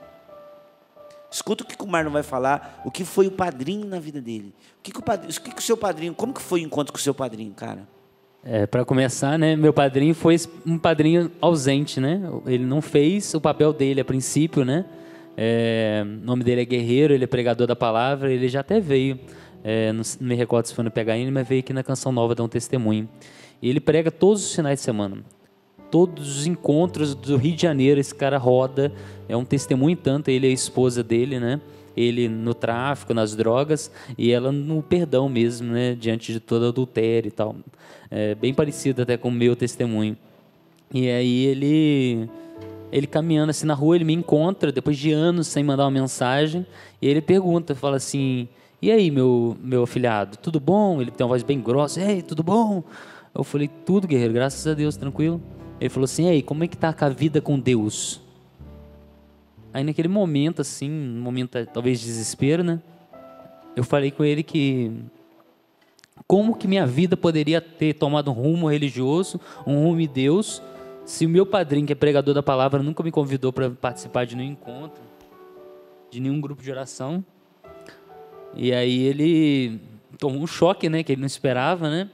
escuta o que o Marlon vai falar. O que foi o padrinho na vida dele? O que o seu padrinho... Como que foi o encontro com o seu padrinho, cara? É, para começar, né? Meu padrinho foi um padrinho ausente, né? Ele não fez o papel dele a princípio, né? O nome dele é Guerreiro, ele é pregador da palavra. Ele já até veio... não me recordo se foi no PHN, mas veio aqui na Canção Nova dar um testemunho. E ele prega todos os finais de semana. Todos os encontros do Rio de Janeiro, esse cara roda. É um testemunho tanto, ele é a esposa dele, né? Ele no tráfico, nas drogas, e ela no perdão mesmo, né? Diante de todo adultério e tal. É bem parecido até com o meu testemunho. E aí ele caminhando assim na rua, ele me encontra, depois de anos sem mandar uma mensagem, e ele pergunta, fala assim... E aí, meu afilhado, tudo bom? Ele tem uma voz bem grossa. Ei, tudo bom? Eu falei, tudo, guerreiro, graças a Deus, tranquilo. Ele falou assim, ei, como é que tá a vida com Deus? Aí naquele momento, assim, um momento talvez de desespero, né? Eu falei com ele que... Como que minha vida poderia ter tomado um rumo religioso, um rumo de Deus, se o meu padrinho, que é pregador da palavra, nunca me convidou para participar de nenhum encontro, de nenhum grupo de oração? E aí ele tomou um choque, né, que ele não esperava, né?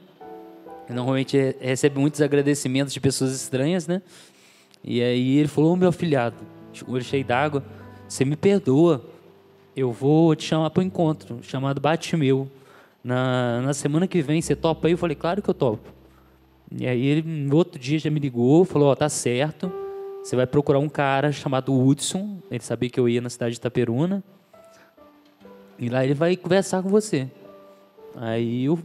Normalmente recebe muitos agradecimentos de pessoas estranhas, né? E aí ele falou, meu afilhado, olho cheio d'água, você me perdoa, eu vou te chamar para um encontro chamado Bartimeu, na semana que vem, você topa aí? Eu falei, claro que eu topo. E aí ele, no outro dia, já me ligou, falou, ó, tá certo, você vai procurar um cara chamado Hudson, ele sabia que eu ia na cidade de Itaperuna, e lá ele vai conversar com você. Aí eu,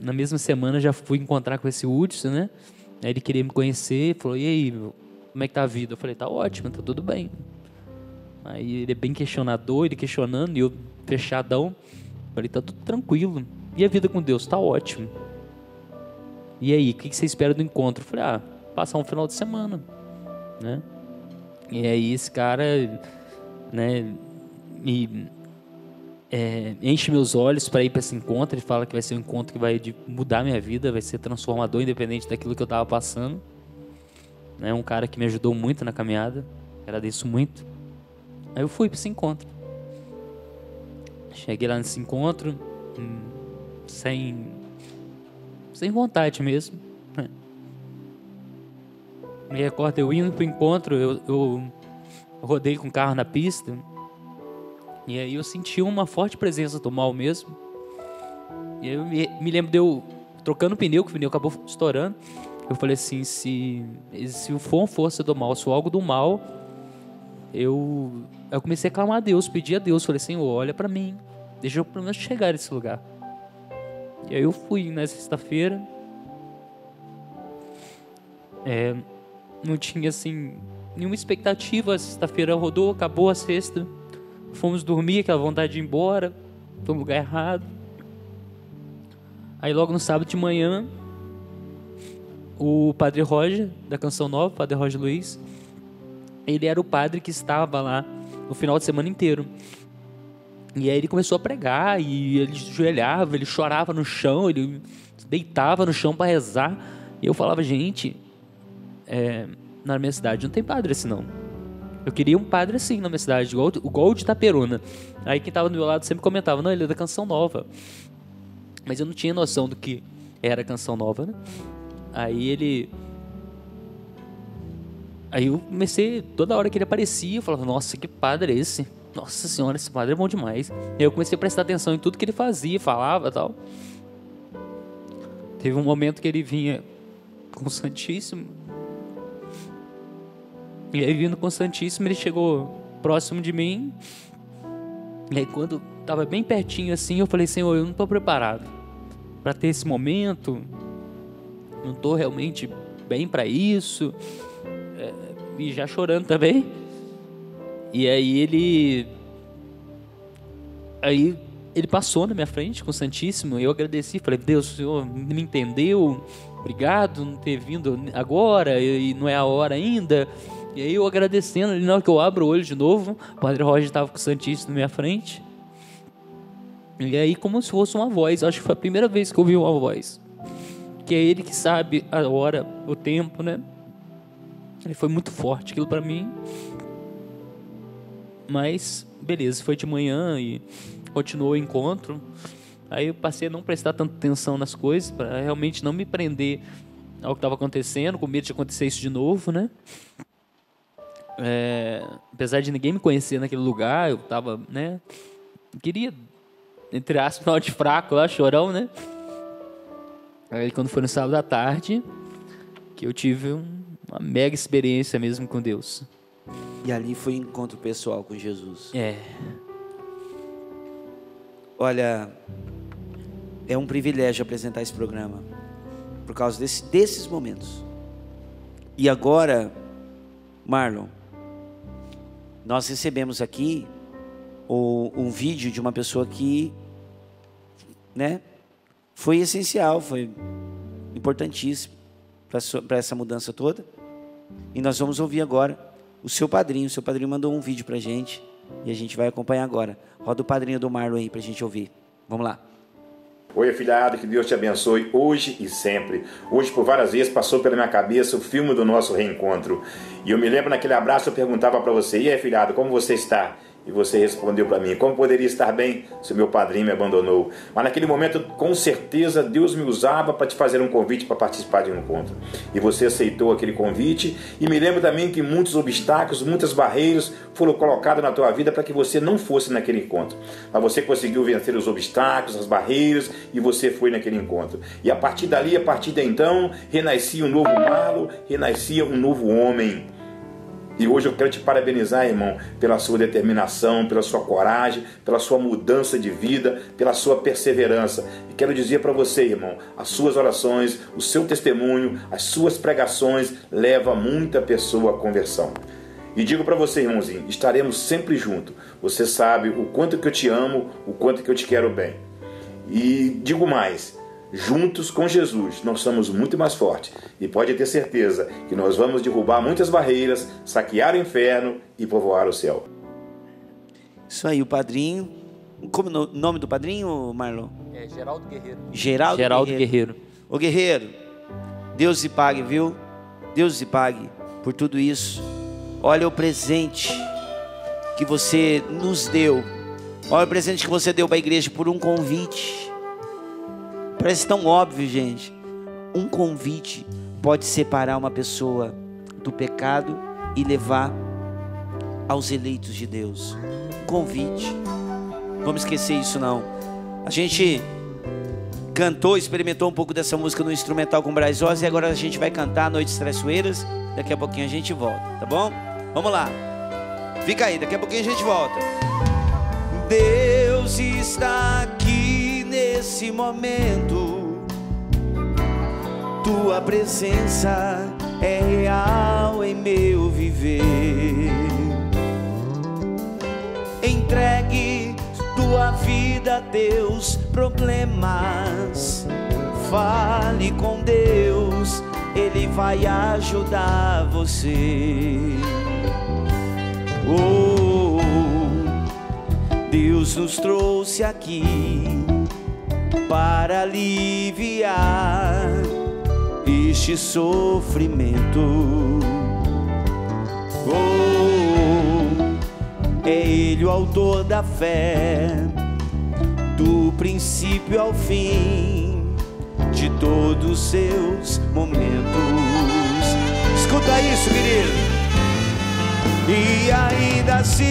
na mesma semana, já fui encontrar com esse Hudson, né? Aí ele queria me conhecer, falou, e aí, como é que tá a vida? Eu falei, tá ótimo, tá tudo bem. Aí ele é bem questionador, ele questionando, e eu fechadão. Falei, tá tudo tranquilo. E a vida com Deus? Tá ótimo. E aí, o que você espera do encontro? Eu falei, ah, passar um final de semana, né? E aí esse cara, né, enche meus olhos para ir para esse encontro. Ele fala que vai ser um encontro que vai mudar minha vida, vai ser transformador, independente daquilo que eu estava passando. É um cara que me ajudou muito na caminhada, agradeço muito. Aí eu fui para esse encontro. Cheguei lá nesse encontro sem vontade mesmo. Me recordo, eu indo para o encontro, eu rodei com o carro na pista. E aí eu senti uma forte presença do mal mesmo. E aí eu me lembro de eu trocando o pneu, que o pneu acabou estourando. Eu falei assim, se for uma força do mal, se for algo do mal, eu comecei a clamar a Deus, pedir a Deus. Falei, Senhor, olha pra mim, deixa eu pelo menos chegar nesse lugar. E aí eu fui na sexta-feira. Não tinha assim nenhuma expectativa. A sexta-feira rodou, acabou a sexta. Fomos dormir, aquela vontade de ir embora, para um lugar errado. Aí logo no sábado de manhã, o Padre Roger, da Canção Nova, o Padre Roger Luiz, ele era o padre que estava lá no final de semana inteiro. E aí ele começou a pregar, e ele ajoelhava, ele chorava no chão, ele deitava no chão para rezar. E eu falava, gente, na minha cidade não tem padre assim não. Eu queria um padre assim na minha cidade, igual o de Itaperuna. Aí quem estava do meu lado sempre comentava, não, ele é da Canção Nova. Mas eu não tinha noção do que era a Canção Nova, né? Aí eu comecei, toda hora que ele aparecia, eu falava, nossa, que padre é esse? Nossa senhora, esse padre é bom demais. E aí eu comecei a prestar atenção em tudo que ele fazia, falava e tal. Teve um momento que ele vinha com o Santíssimo. E aí, vindo com o Santíssimo, ele chegou próximo de mim. E aí, quando estava bem pertinho assim, eu falei, Senhor, eu não estou preparado para ter esse momento. Não estou realmente bem para isso. E já chorando também. E aí, ele passou na minha frente com o Santíssimo. Eu agradeci, falei, Deus, o Senhor me entendeu. obrigado por ter vindo agora e não é a hora ainda. E aí eu agradecendo, ali na hora que eu abro o olho de novo, o Padre Roger estava com o Santíssimo na minha frente. E aí como se fosse uma voz, acho que foi a primeira vez que eu ouvi uma voz. Que é ele que sabe a hora, o tempo, né? Ele foi muito forte aquilo para mim. Mas, beleza, foi de manhã e continuou o encontro. Aí eu passei a não prestar tanta atenção nas coisas, para realmente não me prender ao que estava acontecendo, com medo de acontecer isso de novo, né? Apesar de ninguém me conhecer naquele lugar, eu tava, né? Queria, entre aspas, de fraco lá, chorão, né? Aí quando foi no sábado à tarde, que eu tive uma mega experiência mesmo com Deus. E ali foi encontro pessoal com Jesus. É. Olha, é um privilégio apresentar esse programa, por causa desses momentos. E agora, Marlon, nós recebemos aqui um vídeo de uma pessoa que, né, foi essencial, foi importantíssimo para essa mudança toda. E nós vamos ouvir agora o seu padrinho. O seu padrinho mandou um vídeo para a gente e a gente vai acompanhar agora. Roda o padrinho do Marlon aí para a gente ouvir. Vamos lá. Oi, afilhado, que Deus te abençoe hoje e sempre. Hoje, por várias vezes, passou pela minha cabeça o filme do nosso reencontro. E eu me lembro naquele abraço, eu perguntava para você: e aí, afilhado, como você está? E você respondeu para mim: como poderia estar bem se o meu padrinho me abandonou? Mas naquele momento, com certeza, Deus me usava para te fazer um convite para participar de um encontro. E você aceitou aquele convite. E me lembro também que muitos obstáculos, muitas barreiras foram colocadas na tua vida para que você não fosse naquele encontro. Mas você conseguiu vencer os obstáculos, as barreiras, e você foi naquele encontro. E a partir dali, a partir de então, renascia um novo Marlon, renascia um novo homem. E hoje eu quero te parabenizar, irmão, pela sua determinação, pela sua coragem, pela sua mudança de vida, pela sua perseverança. E quero dizer para você, irmão, as suas orações, o seu testemunho, as suas pregações levam muita pessoa à conversão. E digo para você, irmãozinho, estaremos sempre juntos. Você sabe o quanto que eu te amo, o quanto que eu te quero bem. E digo mais: juntos com Jesus, nós somos muito mais fortes. E pode ter certeza que nós vamos derrubar muitas barreiras, saquear o inferno e povoar o céu. Isso aí, o padrinho. Como o nome do padrinho, Marlon? É Geraldo Guerreiro. Geraldo Guerreiro. Ô Guerreiro, Deus te pague, viu? Deus te pague por tudo isso. Olha o presente que você nos deu. Olha o presente que você deu para a igreja por um convite. Parece tão óbvio, gente. Um convite pode separar uma pessoa do pecado e levar aos eleitos de Deus. Um convite. Não vamos esquecer isso, não. A gente cantou, experimentou um pouco dessa música no instrumental com o Braz Ossa, e agora a gente vai cantar Noites Traiçoeiras. Daqui a pouquinho a gente volta, tá bom? Vamos lá. Fica aí, daqui a pouquinho a gente volta. Deus está aqui nesse momento, tua presença é real em meu viver. Entregue tua vida a Deus, problemas, fale com Deus, Ele vai ajudar você. Oh, Deus nos trouxe aqui para aliviar este sofrimento. Oh, é Ele o autor da fé, do princípio ao fim, de todos os seus momentos. Escuta isso, querido. E ainda se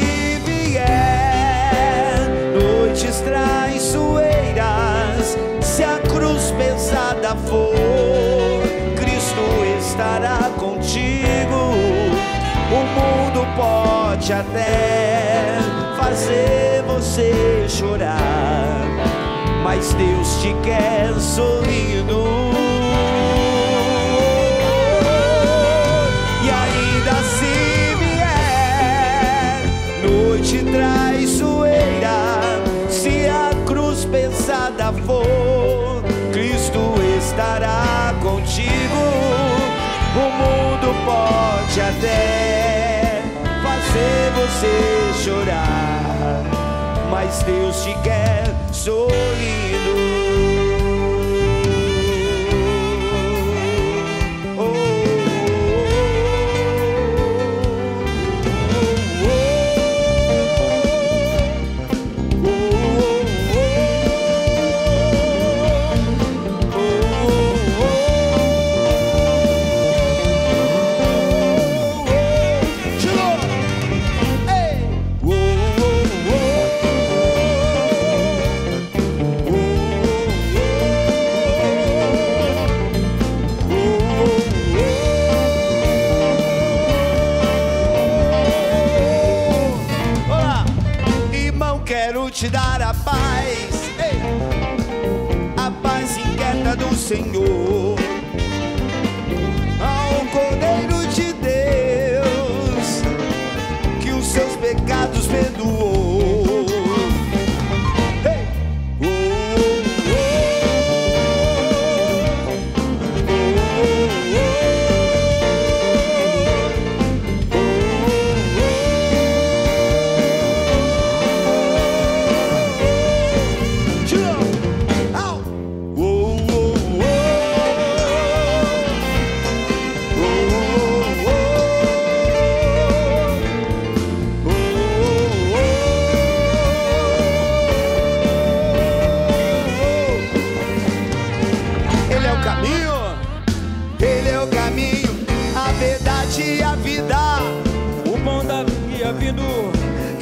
vier noites traiçoeiras, se a cruz pesada for, Cristo estará contigo. O mundo pode até fazer você chorar, mas Deus te quer sorrindo. E ainda se vier noite traiçoeira, pesada for, Cristo estará contigo. O mundo pode até fazer você chorar, mas Deus te quer sorrindo. Te dar a paz, ei, a paz inquieta do Senhor, ao Cordeiro de Deus que os seus pecados perdoou.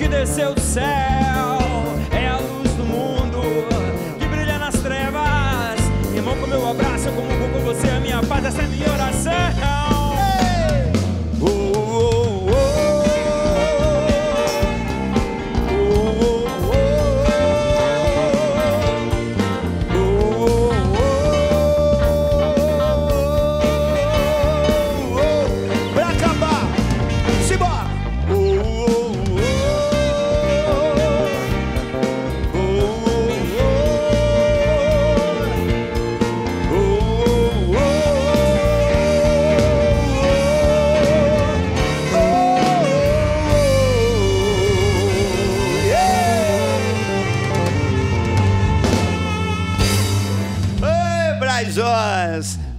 Desceu do céu, é a luz do mundo que brilha nas trevas. Irmão, com meu abraço, eu comungo com você a minha paz, essa é a minha oração.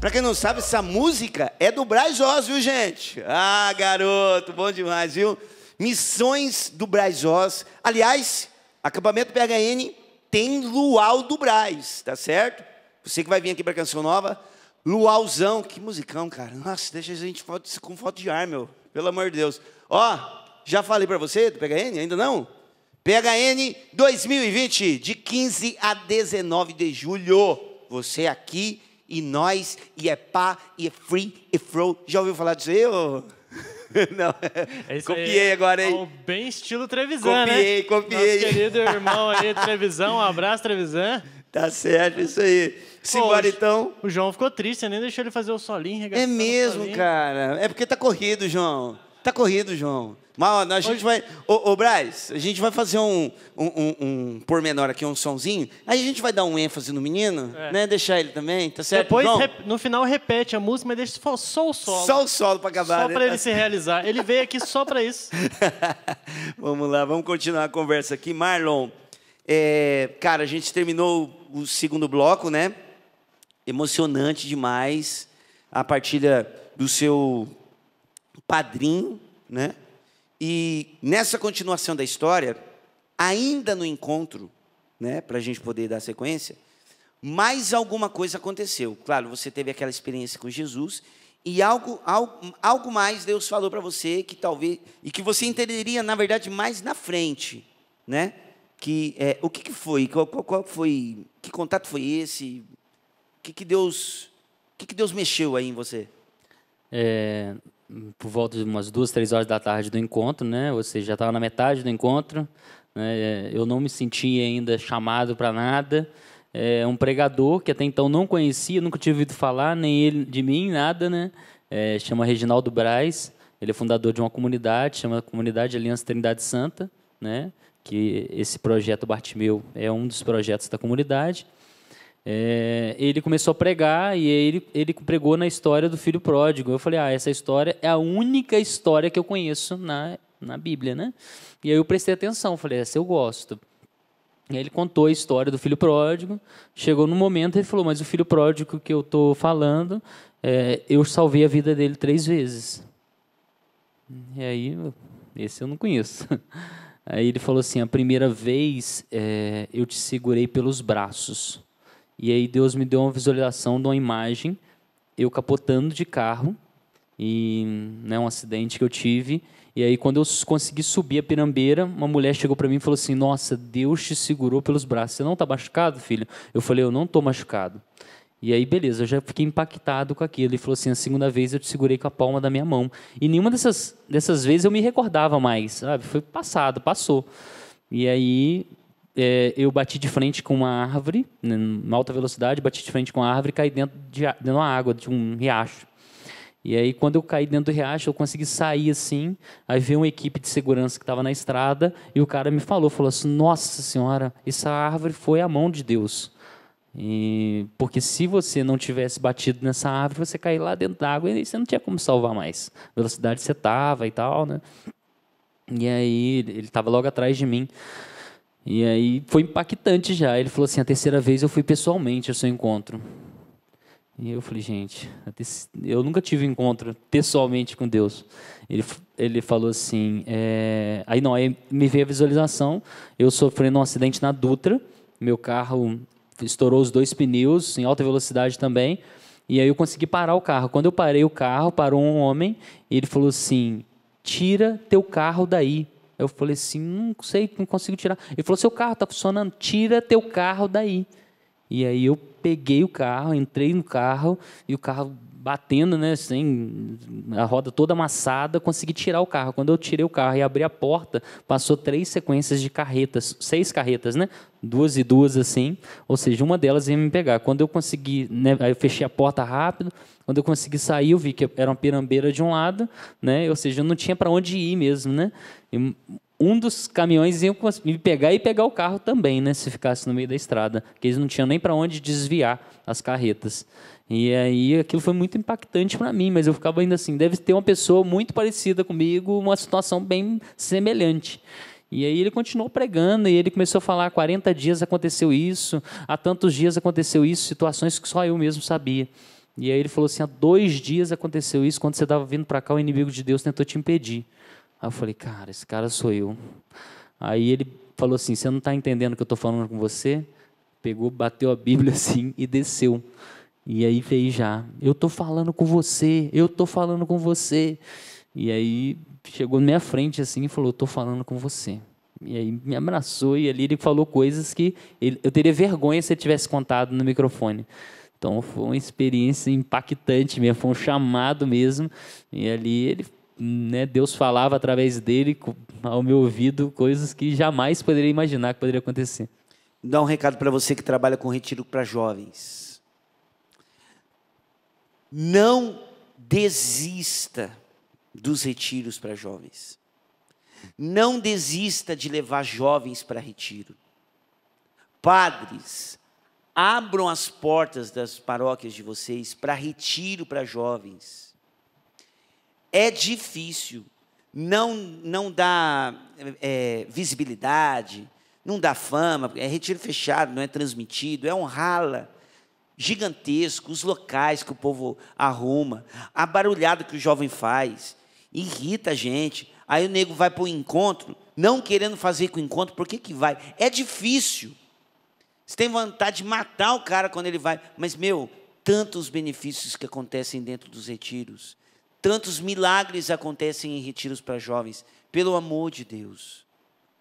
Pra quem não sabe, essa música é do Braz Ossa, viu, gente? Ah, garoto, bom demais, viu? Missões do Braz Ossa. Aliás, acampamento PHN tem luau do Braz, tá certo? Você que vai vir aqui pra Canção Nova, luauzão. Que musicão, cara. Nossa, deixa a gente com falta de ar, meu. Pelo amor de Deus. Ó, já falei pra você do PHN? Ainda não? PHN 2020, de 15 a 19 de julho. Você aqui... E nós, e é pá, e é free, e fro. Já ouviu falar disso aí? Ou... Não. Esse copiei agora, hein? Bem estilo Trevisan, copiei, né? Copiei. Nosso querido irmão aí, Trevisan. Um abraço, Trevisan. Tá certo, isso aí. Simbora, então. O João ficou triste, nem deixou ele fazer o solinho. É mesmo, cara. É porque tá corrido, João. Tá corrido, João. Mas a gente vai... Ô, Braz, a gente vai fazer um pormenor aqui, um sonzinho. Aí a gente vai dar um ênfase no menino, né? Deixar ele também, tá certo? Depois, no final, repete a música, mas deixa só o solo. Só o solo pra acabar, só né? Pra ele se realizar. Ele veio aqui só pra isso. Vamos lá, vamos continuar a conversa aqui. Marlon, cara, a gente terminou o segundo bloco, né? Emocionante demais. A partilha do seu padrinho, né? E nessa continuação da história, ainda no encontro, né, para a gente poder dar sequência, mais alguma coisa aconteceu. Claro, você teve aquela experiência com Jesus e algo mais Deus falou para você que talvez e que você entenderia, na verdade, mais na frente, né? Que o que foi? Qual foi? Que contato foi esse? Que Deus mexeu aí em você? Por volta de umas 2, 3 horas da tarde do encontro, né? Ou seja, já estava na metade do encontro, né? Eu não me sentia ainda chamado para nada. Um pregador que até então não conhecia, nunca tinha ouvido falar, nem ele de mim, nada, né? Chama Reginaldo Braz, ele é fundador de uma comunidade, chama a Comunidade Aliança Trindade Santa, né? Que esse projeto Bartimeu é um dos projetos da comunidade. Ele começou a pregar e ele pregou na história do filho pródigo. Eu falei, essa história é a única história que eu conheço na Bíblia, né? E aí eu prestei atenção, falei, essa eu gosto. E aí ele contou a história do filho pródigo, chegou no momento e ele falou, mas o filho pródigo que eu estou falando, eu salvei a vida dele 3 vezes. E aí, esse eu não conheço. Aí ele falou assim, a primeira vez eu te segurei pelos braços. E aí Deus me deu uma visualização de uma imagem, eu capotando de carro, e um acidente que eu tive. E aí, quando eu consegui subir a pirambeira, uma mulher chegou para mim e falou assim, nossa, Deus te segurou pelos braços. Você não está machucado, filho? Eu falei, eu não estou machucado. E aí, beleza, eu já fiquei impactado com aquilo. Ele falou assim, a segunda vez eu te segurei com a palma da minha mão. E nenhuma dessas vezes eu me recordava mais, sabe? Foi passado, passou. E aí... eu bati de frente com uma árvore, em alta velocidade, bati de frente com a árvore e caí dentro de uma água, de um riacho. E aí, quando eu caí dentro do riacho, eu consegui sair assim, aí veio uma equipe de segurança que estava na estrada, e o cara me falou assim, nossa senhora, essa árvore foi a mão de Deus. Porque se você não tivesse batido nessa árvore, você caía lá dentro da água e você não tinha como salvar mais. A velocidade você estava e tal, né? E aí, ele estava logo atrás de mim. E aí foi impactante já. Ele falou assim, a terceira vez eu fui pessoalmente ao seu encontro. E eu falei, gente, eu nunca tive um encontro pessoalmente com Deus. Ele falou assim, aí me veio a visualização, eu sofrendo um acidente na Dutra, meu carro estourou os 2 pneus, em alta velocidade também, e aí eu consegui parar o carro. Quando eu parei o carro, parou um homem, e ele falou assim, tira teu carro daí. Eu falei assim, não sei, não consigo tirar. Ele falou, seu carro está funcionando, tira teu carro daí. E aí eu peguei o carro, entrei no carro, e o carro batendo, né, assim, a roda toda amassada, consegui tirar o carro. Quando eu tirei o carro e abri a porta, passou 3 sequências de carretas, 6 carretas, né, 2 e 2 assim, ou seja, uma delas ia me pegar. Quando eu consegui, né, aí eu fechei a porta rápido, quando eu consegui sair, eu vi que era uma pirambeira de um lado, né, ou seja, eu não tinha para onde ir mesmo, né, e um dos caminhões ia me pegar e pegar o carro também, né, se ficasse no meio da estrada, porque eles não tinham nem para onde desviar as carretas. E aí aquilo foi muito impactante para mim, mas eu ficava ainda assim, deve ter uma pessoa muito parecida comigo, uma situação bem semelhante. E aí ele continuou pregando e ele começou a falar, há 40 dias aconteceu isso, há tantos dias aconteceu isso, situações que só eu mesmo sabia. E aí ele falou assim, há 2 dias aconteceu isso, quando você estava vindo para cá, o inimigo de Deus tentou te impedir. Aí eu falei, cara, esse cara sou eu. Aí ele falou assim, você não está entendendo o que eu estou falando com você? Pegou, bateu a Bíblia assim e desceu. E aí veio já, eu estou falando com você, eu estou falando com você. E aí chegou na minha frente assim e falou, estou falando com você. E aí me abraçou e ali ele falou coisas que eu teria vergonha se ele tivesse contado no microfone. Então foi uma experiência impactante mesmo, foi um chamado mesmo. E ali ele, né, Deus falava através dele, ao meu ouvido, coisas que jamais poderia imaginar que poderia acontecer. Dá um recado para você que trabalha com retiro para jovens. Não desista dos retiros para jovens. Não desista de levar jovens para retiro. Padres, abram as portas das paróquias de vocês para retiro para jovens. É difícil. Não dá visibilidade, não dá fama. É retiro fechado, não é transmitido, é um rala gigantesco, os locais que o povo arruma, a barulhada que o jovem faz, irrita a gente. Aí o nego vai para o encontro, não querendo fazer com o encontro, por que que vai? É difícil. Você tem vontade de matar o cara quando ele vai. Mas, meu, tantos benefícios que acontecem dentro dos retiros, tantos milagres acontecem em retiros para jovens. Pelo amor de Deus,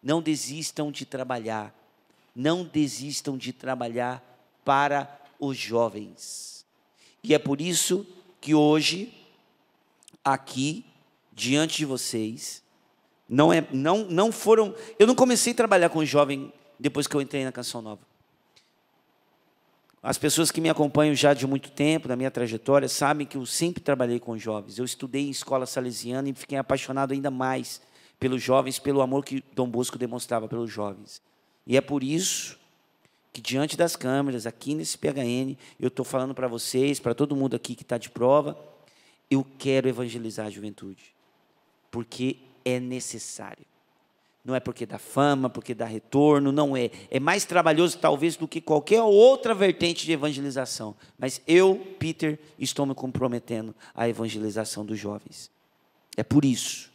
não desistam de trabalhar. Não desistam de trabalhar para os jovens. E é por isso que hoje, aqui, diante de vocês, eu não comecei a trabalhar com jovem depois que eu entrei na Canção Nova. As pessoas que me acompanham já de muito tempo, da minha trajetória, sabem que eu sempre trabalhei com jovens. Eu estudei em escola salesiana e fiquei apaixonado ainda mais pelos jovens, pelo amor que Dom Bosco demonstrava pelos jovens. E é por isso que diante das câmeras, aqui nesse PHN, eu estou falando para vocês, para todo mundo aqui que está de prova, eu quero evangelizar a juventude, porque é necessário. Não é porque dá fama, porque dá retorno, não é. É mais trabalhoso, talvez, do que qualquer outra vertente de evangelização. Mas eu, Peter, estou me comprometendo à evangelização dos jovens. É por isso.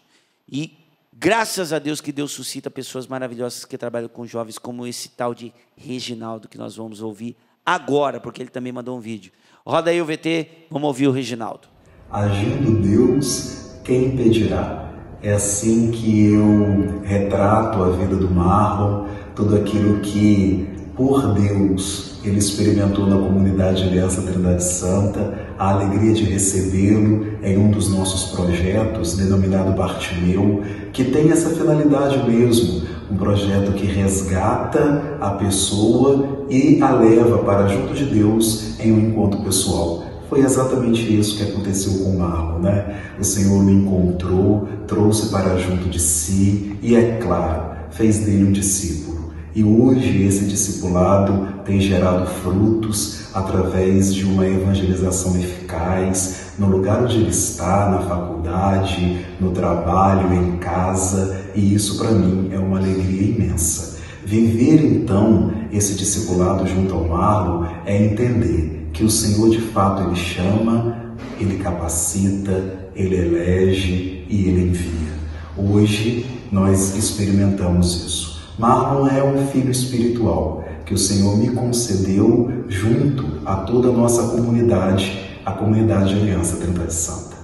E graças a Deus que Deus suscita pessoas maravilhosas que trabalham com jovens, como esse tal de Reginaldo, que nós vamos ouvir agora, porque ele também mandou um vídeo. Roda aí o VT, vamos ouvir o Reginaldo. Agindo Deus, quem impedirá? É assim que eu retrato a vida do Marlon, tudo aquilo que, por Deus, ele experimentou na comunidade Aliança Trindade Santa, a alegria de recebê-lo em um dos nossos projetos, denominado Bartimeu, que tem essa finalidade mesmo, um projeto que resgata a pessoa e a leva para junto de Deus em um encontro pessoal. Foi exatamente isso que aconteceu com Marlon, né? O Senhor me encontrou, trouxe para junto de si e, é claro, fez dele um discípulo. E hoje esse discipulado tem gerado frutos através de uma evangelização eficaz no lugar onde ele está, na faculdade, no trabalho, em casa, e isso para mim é uma alegria imensa. Viver então esse discipulado junto ao Marlon é entender que o Senhor, de fato, Ele chama, Ele capacita, Ele elege e Ele envia. Hoje, nós experimentamos isso. Marlon é um filho espiritual que o Senhor me concedeu junto a toda a nossa comunidade, a comunidade Aliança Trindade Santa.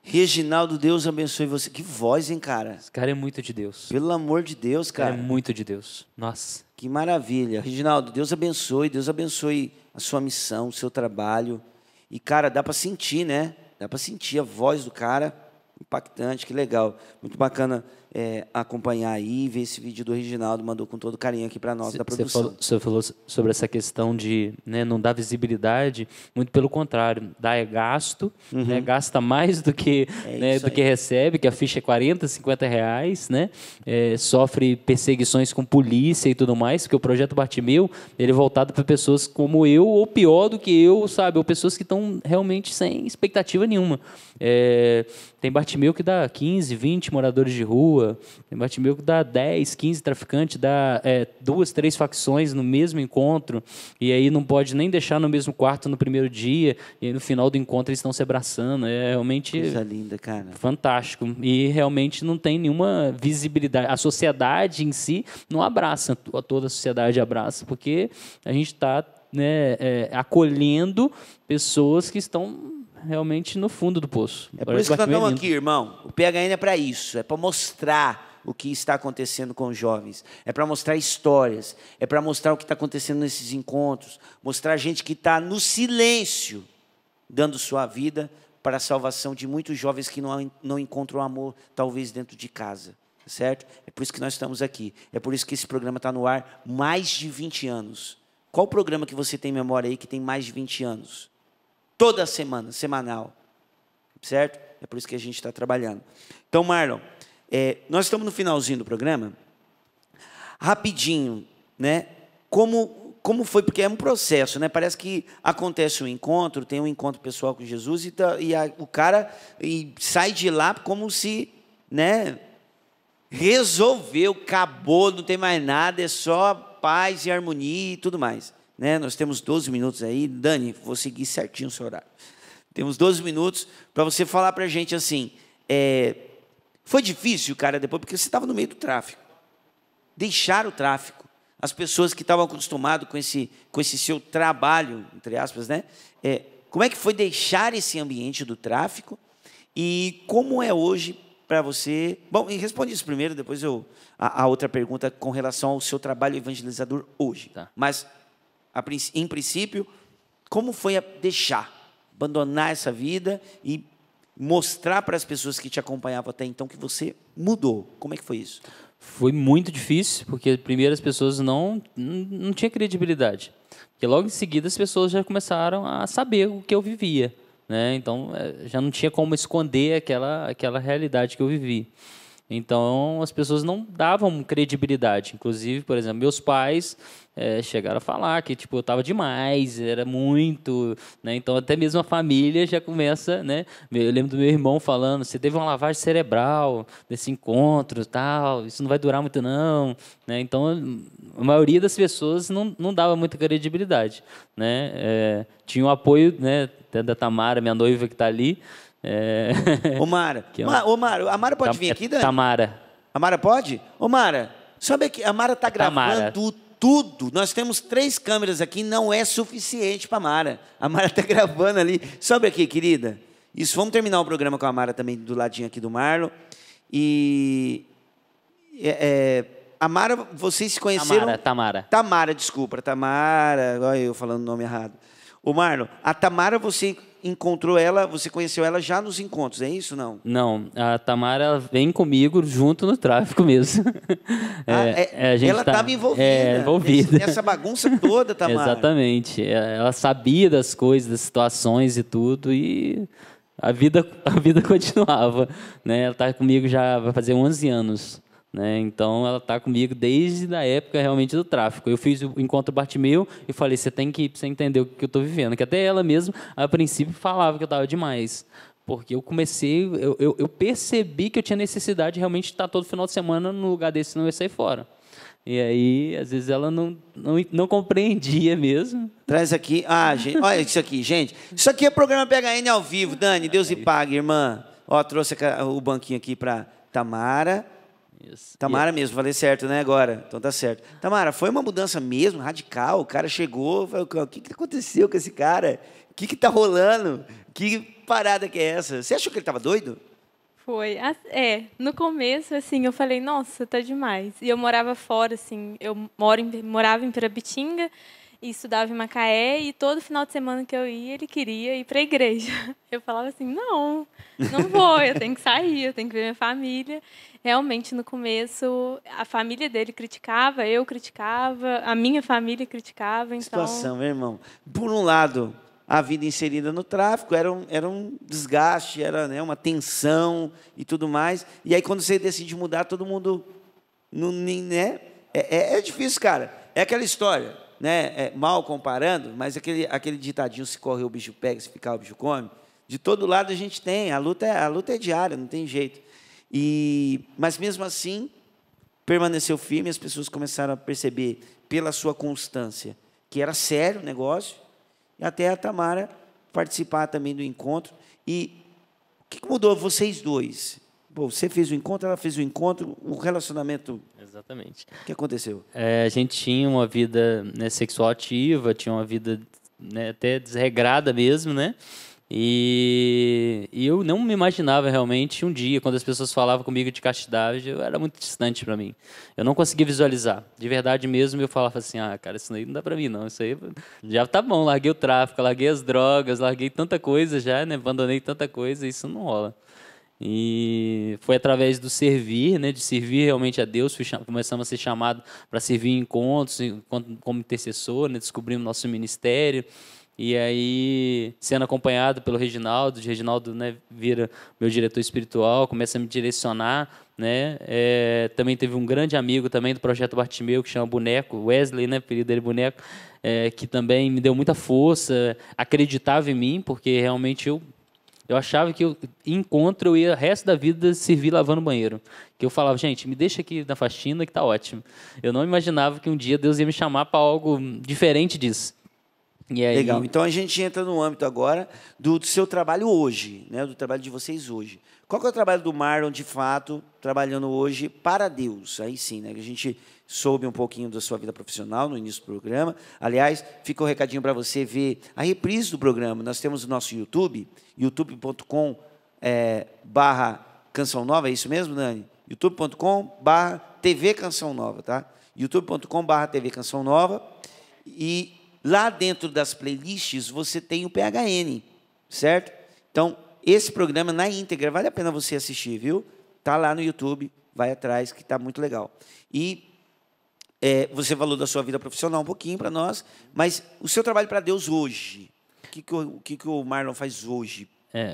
Reginaldo, Deus abençoe você. Que voz, hein, cara? Esse cara é muito de Deus. Pelo amor de Deus, cara. Esse cara é muito de Deus. Nossa. Que maravilha. Reginaldo, Deus abençoe a sua missão, o seu trabalho. E, cara, dá para sentir, né? Dá para sentir a voz do cara. Impactante, que legal. Muito bacana acompanhar aí, ver esse vídeo do Reginaldo, mandou com todo carinho aqui para nós da produção. Você falou sobre essa questão de, né, não dar visibilidade, muito pelo contrário, dá gasto, uhum, né, gasta mais do que, né, do que recebe, que a ficha é 40, 50 reais, né, sofre perseguições com polícia e tudo mais, porque o Projeto Bartimeu, ele é voltado para pessoas como eu, ou pior do que eu, sabe, ou pessoas que estão realmente sem expectativa nenhuma. Tem Bartimeu que dá 15, 20 moradores de rua, tem Bartimeu que dá 10, 15 traficantes, dá 2, 3 facções no mesmo encontro, e aí não pode nem deixar no mesmo quarto no primeiro dia, e aí no final do encontro eles estão se abraçando. É realmente coisa linda, cara. Fantástico. E realmente não tem nenhuma visibilidade. A sociedade em si não abraça, toda a sociedade abraça, porque a gente está, né, acolhendo pessoas que estão realmente no fundo do poço. É por isso que nós estamos aqui, irmão. O PHN é para isso, é para mostrar o que está acontecendo com os jovens, é para mostrar histórias, é para mostrar o que está acontecendo nesses encontros, mostrar gente que está no silêncio, dando sua vida para a salvação de muitos jovens que não encontram amor, talvez, dentro de casa, certo? É por isso que nós estamos aqui, é por isso que esse programa está no ar mais de 20 anos. Qual programa que você tem em memória aí que tem mais de 20 anos? Toda semana, semanal, certo? É por isso que a gente está trabalhando. Então, Marlon, nós estamos no finalzinho do programa. Rapidinho, né? Como foi? Porque é um processo, né? Parece que acontece um encontro, tem um encontro pessoal com Jesus e o cara sai de lá como se, né, resolveu, acabou, não tem mais nada, é só paz e harmonia e tudo mais. Né? Nós temos 12 minutos aí. Dani, vou seguir certinho o seu horário. Temos 12 minutos para você falar para a gente assim, foi difícil, cara, depois, porque você estava no meio do tráfico. Deixar o tráfico. As pessoas que estavam acostumadas com esse seu trabalho, entre aspas, né? Como é que foi deixar esse ambiente do tráfico? E como é hoje para você? Bom, e responde isso primeiro, depois a outra pergunta com relação ao seu trabalho evangelizador hoje. Tá. Mas, em princípio, como foi abandonar essa vida e mostrar para as pessoas que te acompanhavam até então que você mudou? Como é que foi isso? Foi muito difícil, porque primeiro as pessoas não tinham credibilidade. Porque logo em seguida as pessoas já começaram a saber o que eu vivia, né? Então já não tinha como esconder aquela realidade que eu vivi. Então, as pessoas não davam credibilidade. Inclusive, por exemplo, meus pais chegaram a falar que tipo, eu estava demais, era muito. Né? Então, até mesmo a família já começa... Né? Eu lembro do meu irmão falando, você teve uma lavagem cerebral nesse encontro, tal, isso não vai durar muito, não. Né? Então, a maioria das pessoas não dava muita credibilidade. Né? Tinha o apoio, né, até da Tamara, minha noiva que está ali, Ô, Mara. A Mara pode vir aqui, Dani? Tamara. A Mara pode? Ô, Mara, sabe que a Mara tá gravando tudo. Nós temos 3 câmeras aqui, não é suficiente pra Mara. A Mara tá gravando ali. Sobe aqui, querida. Isso, vamos terminar o programa com a Mara também, do ladinho aqui do Marlon. E... a Mara, vocês se conheceram... Tamara, desculpa. Tamara, olha eu falando o nome errado. Ô, Marlon, a Tamara, você... encontrou ela, você conheceu ela já nos encontros, é isso ou não? Não, a Tamara vem comigo junto no tráfico mesmo. A gente ela estava envolvida, nessa bagunça toda, Tamara. Exatamente, ela sabia das coisas, das situações e tudo, e a vida continuava. Né? Ela está comigo já vai fazer 11 anos. Né? Então, ela está comigo desde a época realmente do tráfico. Eu fiz o encontro Bartimeu e falei, você tem que ir para você entender o que eu estou vivendo. Que até ela mesma, a princípio, falava que eu estava demais. Porque eu comecei, eu percebi que eu tinha necessidade de realmente estar todo final de semana num lugar desse, senão eu ia sair fora. E aí, às vezes, ela não compreendia mesmo. Traz aqui, gente, olha isso aqui, gente. Isso aqui é programa PHN ao vivo, Dani, Deus lhe pague, irmã. Ó, trouxe o banquinho aqui para Tamara. Isso. Tamara mesmo, falei certo, né, agora? Então tá certo. Tamara, foi uma mudança mesmo, radical. O cara chegou, falou, o que aconteceu com esse cara? O que tá rolando? Que parada que é essa? Você achou que ele tava doido? Foi. No começo, assim, eu falei, nossa, tá demais. E eu morava fora, assim, morava em Pirabitinga e estudava em Macaé, e todo final de semana que eu ia, ele queria ir pra igreja. Eu falava assim, não vou, eu tenho que sair, eu tenho que ver minha família. Realmente, no começo, a família dele criticava, eu criticava, a minha família criticava, então... Situação, meu irmão. Por um lado, a vida inserida no tráfico era um desgaste, era, né, uma tensão e tudo mais. E aí, quando você decide mudar, todo mundo... né? É difícil, cara. É aquela história... Né? Mal comparando, mas aquele ditadinho, se corre o bicho pega, se ficar o bicho come, de todo lado a gente tem, a luta é diária, não tem jeito. Mas mesmo assim, permaneceu firme, as pessoas começaram a perceber, pela sua constância, que era sério o negócio, e até a Tamara participar também do encontro. E o que mudou vocês dois? Bom, você fez o encontro, ela fez o encontro, o relacionamento... Exatamente. O que aconteceu? A gente tinha uma vida, né, sexual ativa, tinha uma vida, né, até desregrada mesmo, né? E eu não me imaginava realmente um dia, quando as pessoas falavam comigo de castidade, era muito distante para mim. Eu não conseguia visualizar. De verdade mesmo, eu falava assim, cara, isso aí não dá para mim, não. Isso aí já tá bom, larguei o tráfico, larguei as drogas, larguei tanta coisa já, né? Abandonei tanta coisa, isso não rola. E foi através do servir, né, de servir realmente a Deus, começamos a ser chamados para servir em encontros, como intercessor, né, descobrimos nosso ministério, e aí sendo acompanhado pelo Reginaldo, né, vira meu diretor espiritual, começa a me direcionar, né, também teve um grande amigo também do Projeto Bartimeu, que chama Boneco, Wesley, né, apelido dele Boneco, que também me deu muita força, acreditava em mim, porque realmente eu achava que eu ia o resto da vida servir lavando banheiro. Que eu falava, gente, me deixa aqui na faxina que tá ótimo. Eu não imaginava que um dia Deus ia me chamar para algo diferente disso. E aí... Legal. Então a gente entra no âmbito agora do seu trabalho hoje, né? Do trabalho de vocês hoje. Qual que é o trabalho do Marlon, de fato, trabalhando hoje para Deus? Aí sim, né? A gente soube um pouquinho da sua vida profissional no início do programa. Aliás, fica um recadinho para você ver a reprise do programa. Nós temos o nosso YouTube, youtube.com/Canção Nova, é isso mesmo, Dani? youtube.com/TV Canção Nova, tá? youtube.com/TV Canção Nova. E lá dentro das playlists você tem o PHN, certo? Então, esse programa na íntegra, vale a pena você assistir, viu? Tá lá no YouTube, vai atrás, que tá muito legal. E você falou da sua vida profissional um pouquinho para nós, mas o seu trabalho para Deus hoje, o que o Marlon faz hoje?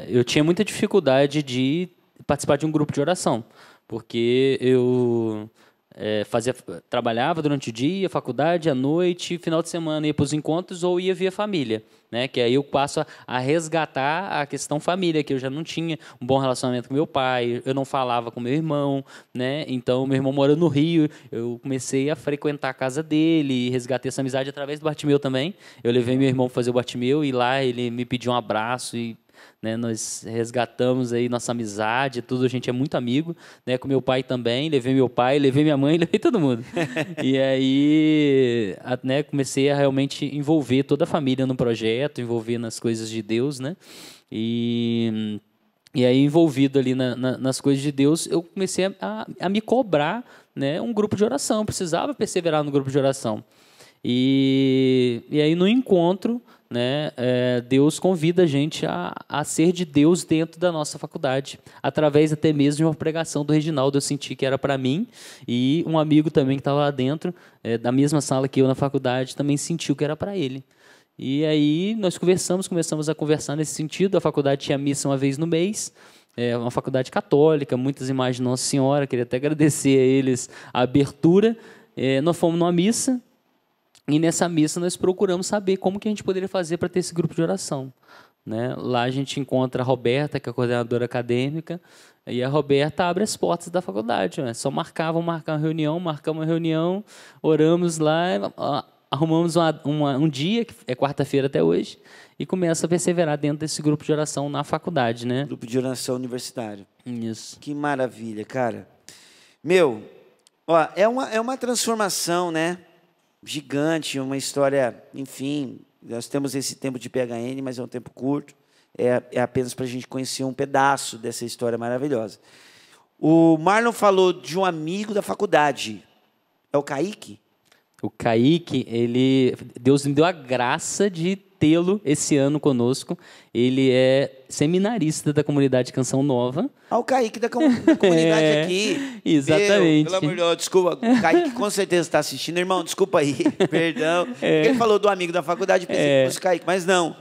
Eu tinha muita dificuldade de participar de um grupo de oração, porque eu trabalhava durante o dia, faculdade, à noite, final de semana ia para os encontros ou ia via família, né? Que aí eu passo a resgatar a questão família, que eu já não tinha um bom relacionamento com meu pai, eu não falava com meu irmão, né? Então, meu irmão morando no Rio, eu comecei a frequentar a casa dele, resgatei essa amizade através do Bartimeu também. Eu levei meu irmão para fazer o Bartimeu e lá ele me pediu um abraço e... Né, nós resgatamos aí nossa amizade, tudo, a gente é muito amigo, né, com meu pai também, levei meu pai, levei minha mãe, levei todo mundo. E aí, né, comecei a realmente envolver toda a família no projeto, envolver nas coisas de Deus, né, e aí envolvido ali nas coisas de Deus, eu comecei a me cobrar, né, um grupo de oração, eu precisava perseverar no grupo de oração. E aí no encontro, né, Deus convida a gente a ser de Deus dentro da nossa faculdade, através até mesmo de uma pregação do Reginaldo. Eu senti que era para mim, e um amigo também que estava lá dentro, da mesma sala que eu na faculdade, também sentiu que era para ele. E aí nós começamos a conversar nesse sentido. A faculdade tinha missa uma vez no mês, é uma faculdade católica, muitas imagens de Nossa Senhora, queria até agradecer a eles a abertura. Nós fomos numa missa, e nessa missa nós procuramos saber como que a gente poderia fazer para ter esse grupo de oração, né? Lá a gente encontra a Roberta, que é a coordenadora acadêmica, e a Roberta abre as portas da faculdade, né? Só marcamos uma reunião, oramos lá, arrumamos um dia, que é quarta-feira até hoje, e começa a perseverar dentro desse grupo de oração na faculdade, né? Grupo de oração universitário. Isso. Que maravilha, cara. Meu, ó, é uma transformação, né? Gigante, uma história, enfim, nós temos esse tempo de PHN, mas é um tempo curto, é apenas para a gente conhecer um pedaço dessa história maravilhosa. O Marlon falou de um amigo da faculdade, é o Kaique? O Kaique, Deus me deu a graça de tê-lo esse ano conosco. Ele é seminarista da Comunidade Canção Nova. Ah, o Kaique da comunidade aqui. Exatamente. Pelo amor de Deus, desculpa. O Kaique com certeza está assistindo. Irmão, desculpa aí, perdão. Ele falou do amigo da faculdade, pensei que fosse o Kaique, mas não.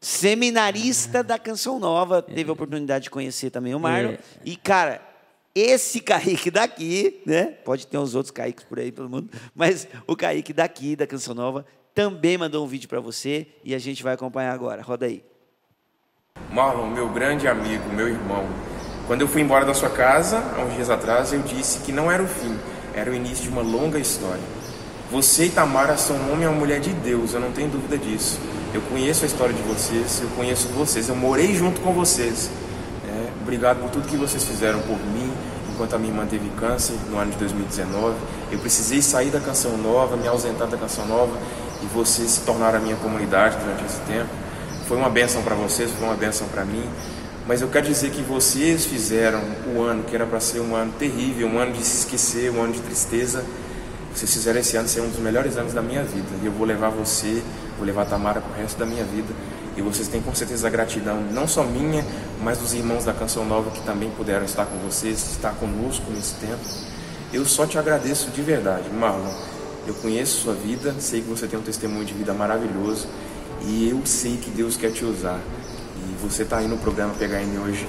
Seminarista da Canção Nova. Teve a oportunidade de conhecer também o Marlon. E, cara... Esse Kaique daqui, né? Pode ter uns outros Kaiques por aí pelo mundo, mas o Kaique daqui, da Canção Nova, também mandou um vídeo para você e a gente vai acompanhar agora. Roda aí. Marlon, meu grande amigo, meu irmão, quando eu fui embora da sua casa, há uns dias atrás, eu disse que não era o fim, era o início de uma longa história. Você e Tamara são um homem e uma mulher de Deus, eu não tenho dúvida disso. Eu conheço a história de vocês, eu conheço vocês, eu morei junto com vocês. Obrigado por tudo que vocês fizeram por mim, enquanto a minha irmã teve câncer no ano de 2019. Eu precisei sair da Canção Nova, me ausentar da Canção Nova, e vocês se tornaram a minha comunidade durante esse tempo. Foi uma bênção para vocês, foi uma bênção para mim. Mas eu quero dizer que vocês fizeram o ano que era para ser um ano terrível, um ano de se esquecer, um ano de tristeza. Vocês fizeram esse ano ser um dos melhores anos da minha vida. E eu vou levar você, vou levar a Tamara para o resto da minha vida. E vocês têm com certeza a gratidão, não só minha, mas dos irmãos da Canção Nova que também puderam estar com vocês, estar conosco nesse tempo. Eu só te agradeço de verdade, Marlon. Eu conheço sua vida, sei que você tem um testemunho de vida maravilhoso e eu sei que Deus quer te usar. E você está aí no programa PHN hoje,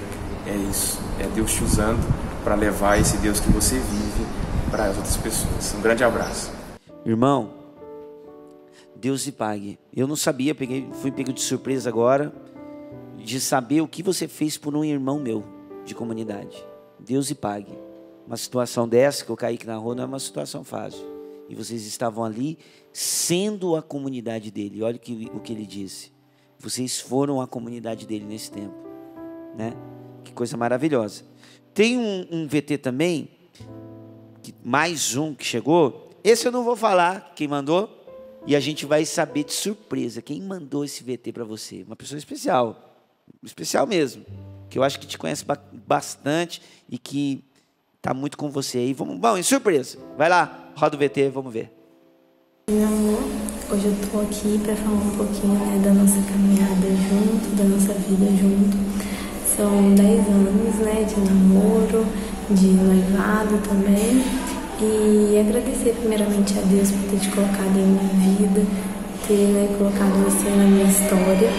é isso, é Deus te usando para levar esse Deus que você vive para as outras pessoas. Um grande abraço. Irmão, Deus te pague. Eu não sabia, fui pego de surpresa agora, de saber o que você fez por um irmão meu de comunidade. Deus te pague. Uma situação dessa, que eu caí aqui na rua, não é uma situação fácil. E vocês estavam ali, sendo a comunidade dele. Olha o que ele disse. Vocês foram a comunidade dele nesse tempo, né? Que coisa maravilhosa. Tem um VT também, mais um que chegou. Esse eu não vou falar, quem mandou. E a gente vai saber de surpresa quem mandou esse VT para você. Uma pessoa especial, especial mesmo, que eu acho que te conhece bastante e que tá muito com você aí. Bom, em surpresa. Vai lá, roda o VT, vamos ver. Meu amor, hoje eu tô aqui para falar um pouquinho, né, da nossa caminhada junto, da nossa vida junto. São 10 anos, né, de namoro, de noivado também. E agradecer primeiramente a Deus por ter te colocado em minha vida, ter, né, colocado você na minha história.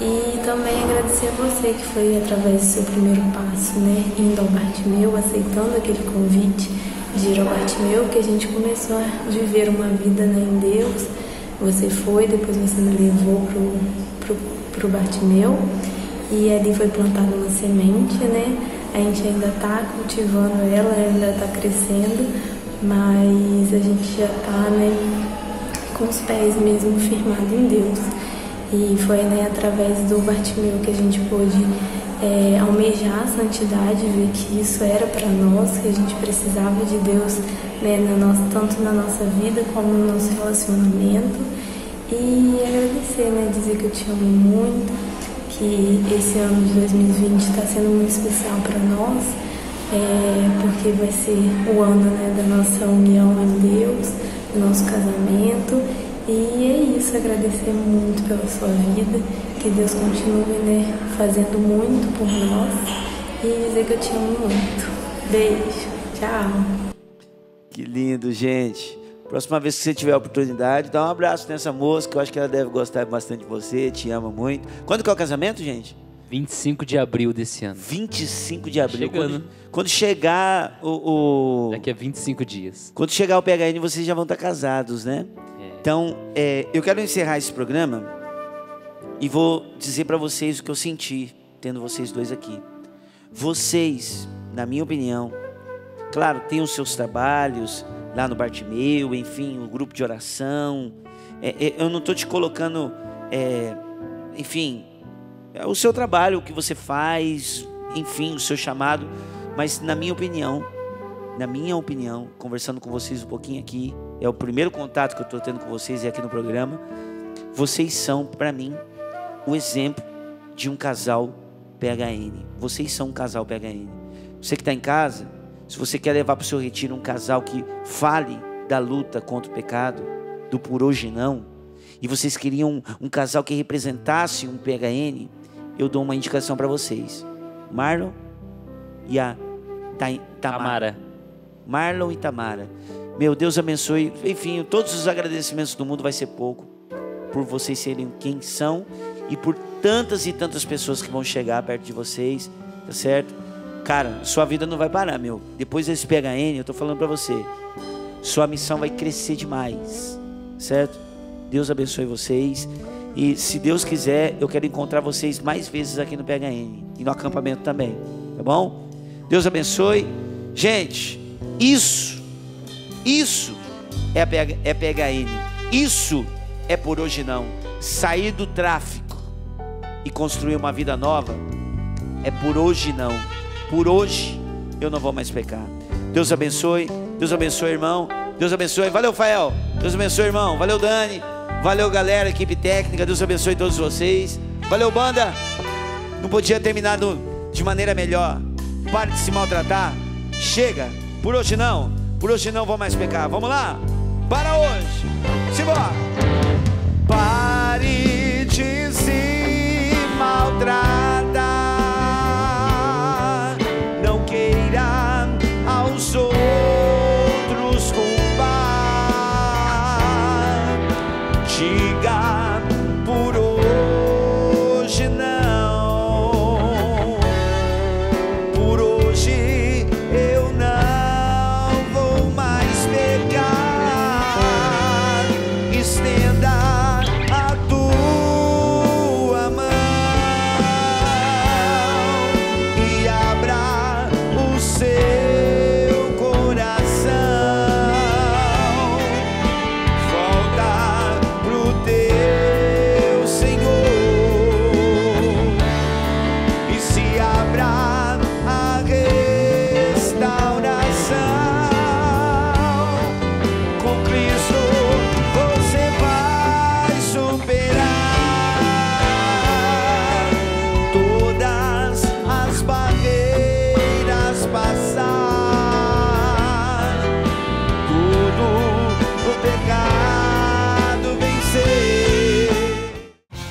E também agradecer a você que foi através do seu primeiro passo, né? Indo ao Bartimeu, aceitando aquele convite de ir ao Bartimeu, que a gente começou a viver uma vida, né, em Deus. Você foi, depois você me levou pro Bartimeu e ali foi plantada uma semente, né? A gente ainda está cultivando ela, ainda está crescendo, mas a gente já está, né, com os pés mesmo firmados em Deus. E foi, né, através do Bartimeu que a gente pôde almejar a santidade, ver que isso era para nós, que a gente precisava de Deus, né, tanto na nossa vida como no nosso relacionamento. E agradecer, né, dizer que eu te amo muito, que esse ano de 2020 está sendo muito especial para nós, porque vai ser o ano, né, da nossa união a Deus, do nosso casamento. E é isso, agradecer muito pela sua vida, que Deus continue, né, fazendo muito por nós e dizer que eu te amo muito. Beijo, tchau. Que lindo, gente. Próxima vez que você tiver a oportunidade, dá um abraço nessa moça, que eu acho que ela deve gostar bastante de você, te ama muito. Quando que é o casamento, gente? 25 de abril desse ano. 25 de abril. Quando chegar o... Daqui a 25 dias. Quando chegar o PHN, vocês já vão estar casados, né? Então, eu quero encerrar esse programa e vou dizer para vocês o que eu senti tendo vocês dois aqui. Vocês, na minha opinião, claro, tem os seus trabalhos lá no Bartimeu, enfim, o grupo de oração. Eu não estou te colocando, enfim, o seu trabalho, o que você faz, enfim, o seu chamado. Mas, na minha opinião, conversando com vocês um pouquinho aqui, é o primeiro contato que eu estou tendo com vocês aqui no programa. Vocês são, para mim, o exemplo de um casal PHN. Vocês são um casal PHN. Você que está em casa, se você quer levar para o seu retiro um casal que fale da luta contra o pecado, do por hoje não, e vocês queriam um casal que representasse um PHN, eu dou uma indicação para vocês. Marlon e a Tamara. Marlon e Tamara. Meu Deus abençoe, enfim, todos os agradecimentos do mundo vai ser pouco por vocês serem quem são e por tantas e tantas pessoas que vão chegar perto de vocês, tá certo? Cara, sua vida não vai parar, meu. Depois desse PHN, eu tô falando pra você, sua missão vai crescer demais, certo? Deus abençoe vocês e, se Deus quiser, eu quero encontrar vocês mais vezes aqui no PHN e no acampamento também, tá bom? Deus abençoe. Gente, isso é PHN. Isso é por hoje não. Sair do tráfico e construir uma vida nova é por hoje não. Por hoje eu não vou mais pecar. Deus abençoe. Deus abençoe, irmão. Deus abençoe. Valeu, Fael. Deus abençoe, irmão. Valeu, Dani. Valeu, galera, equipe técnica. Deus abençoe todos vocês. Valeu, banda. Não podia terminar de maneira melhor. Pare de se maltratar. Chega. Por hoje não. Por hoje não vou mais pecar. Vamos lá? Para hoje. Simbora. Pare de se maltratar. Não queira aos outros culpar. Diga por hoje não. Por hoje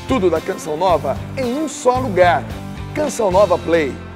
tudo da Canção Nova em um só lugar. Canção Nova Play.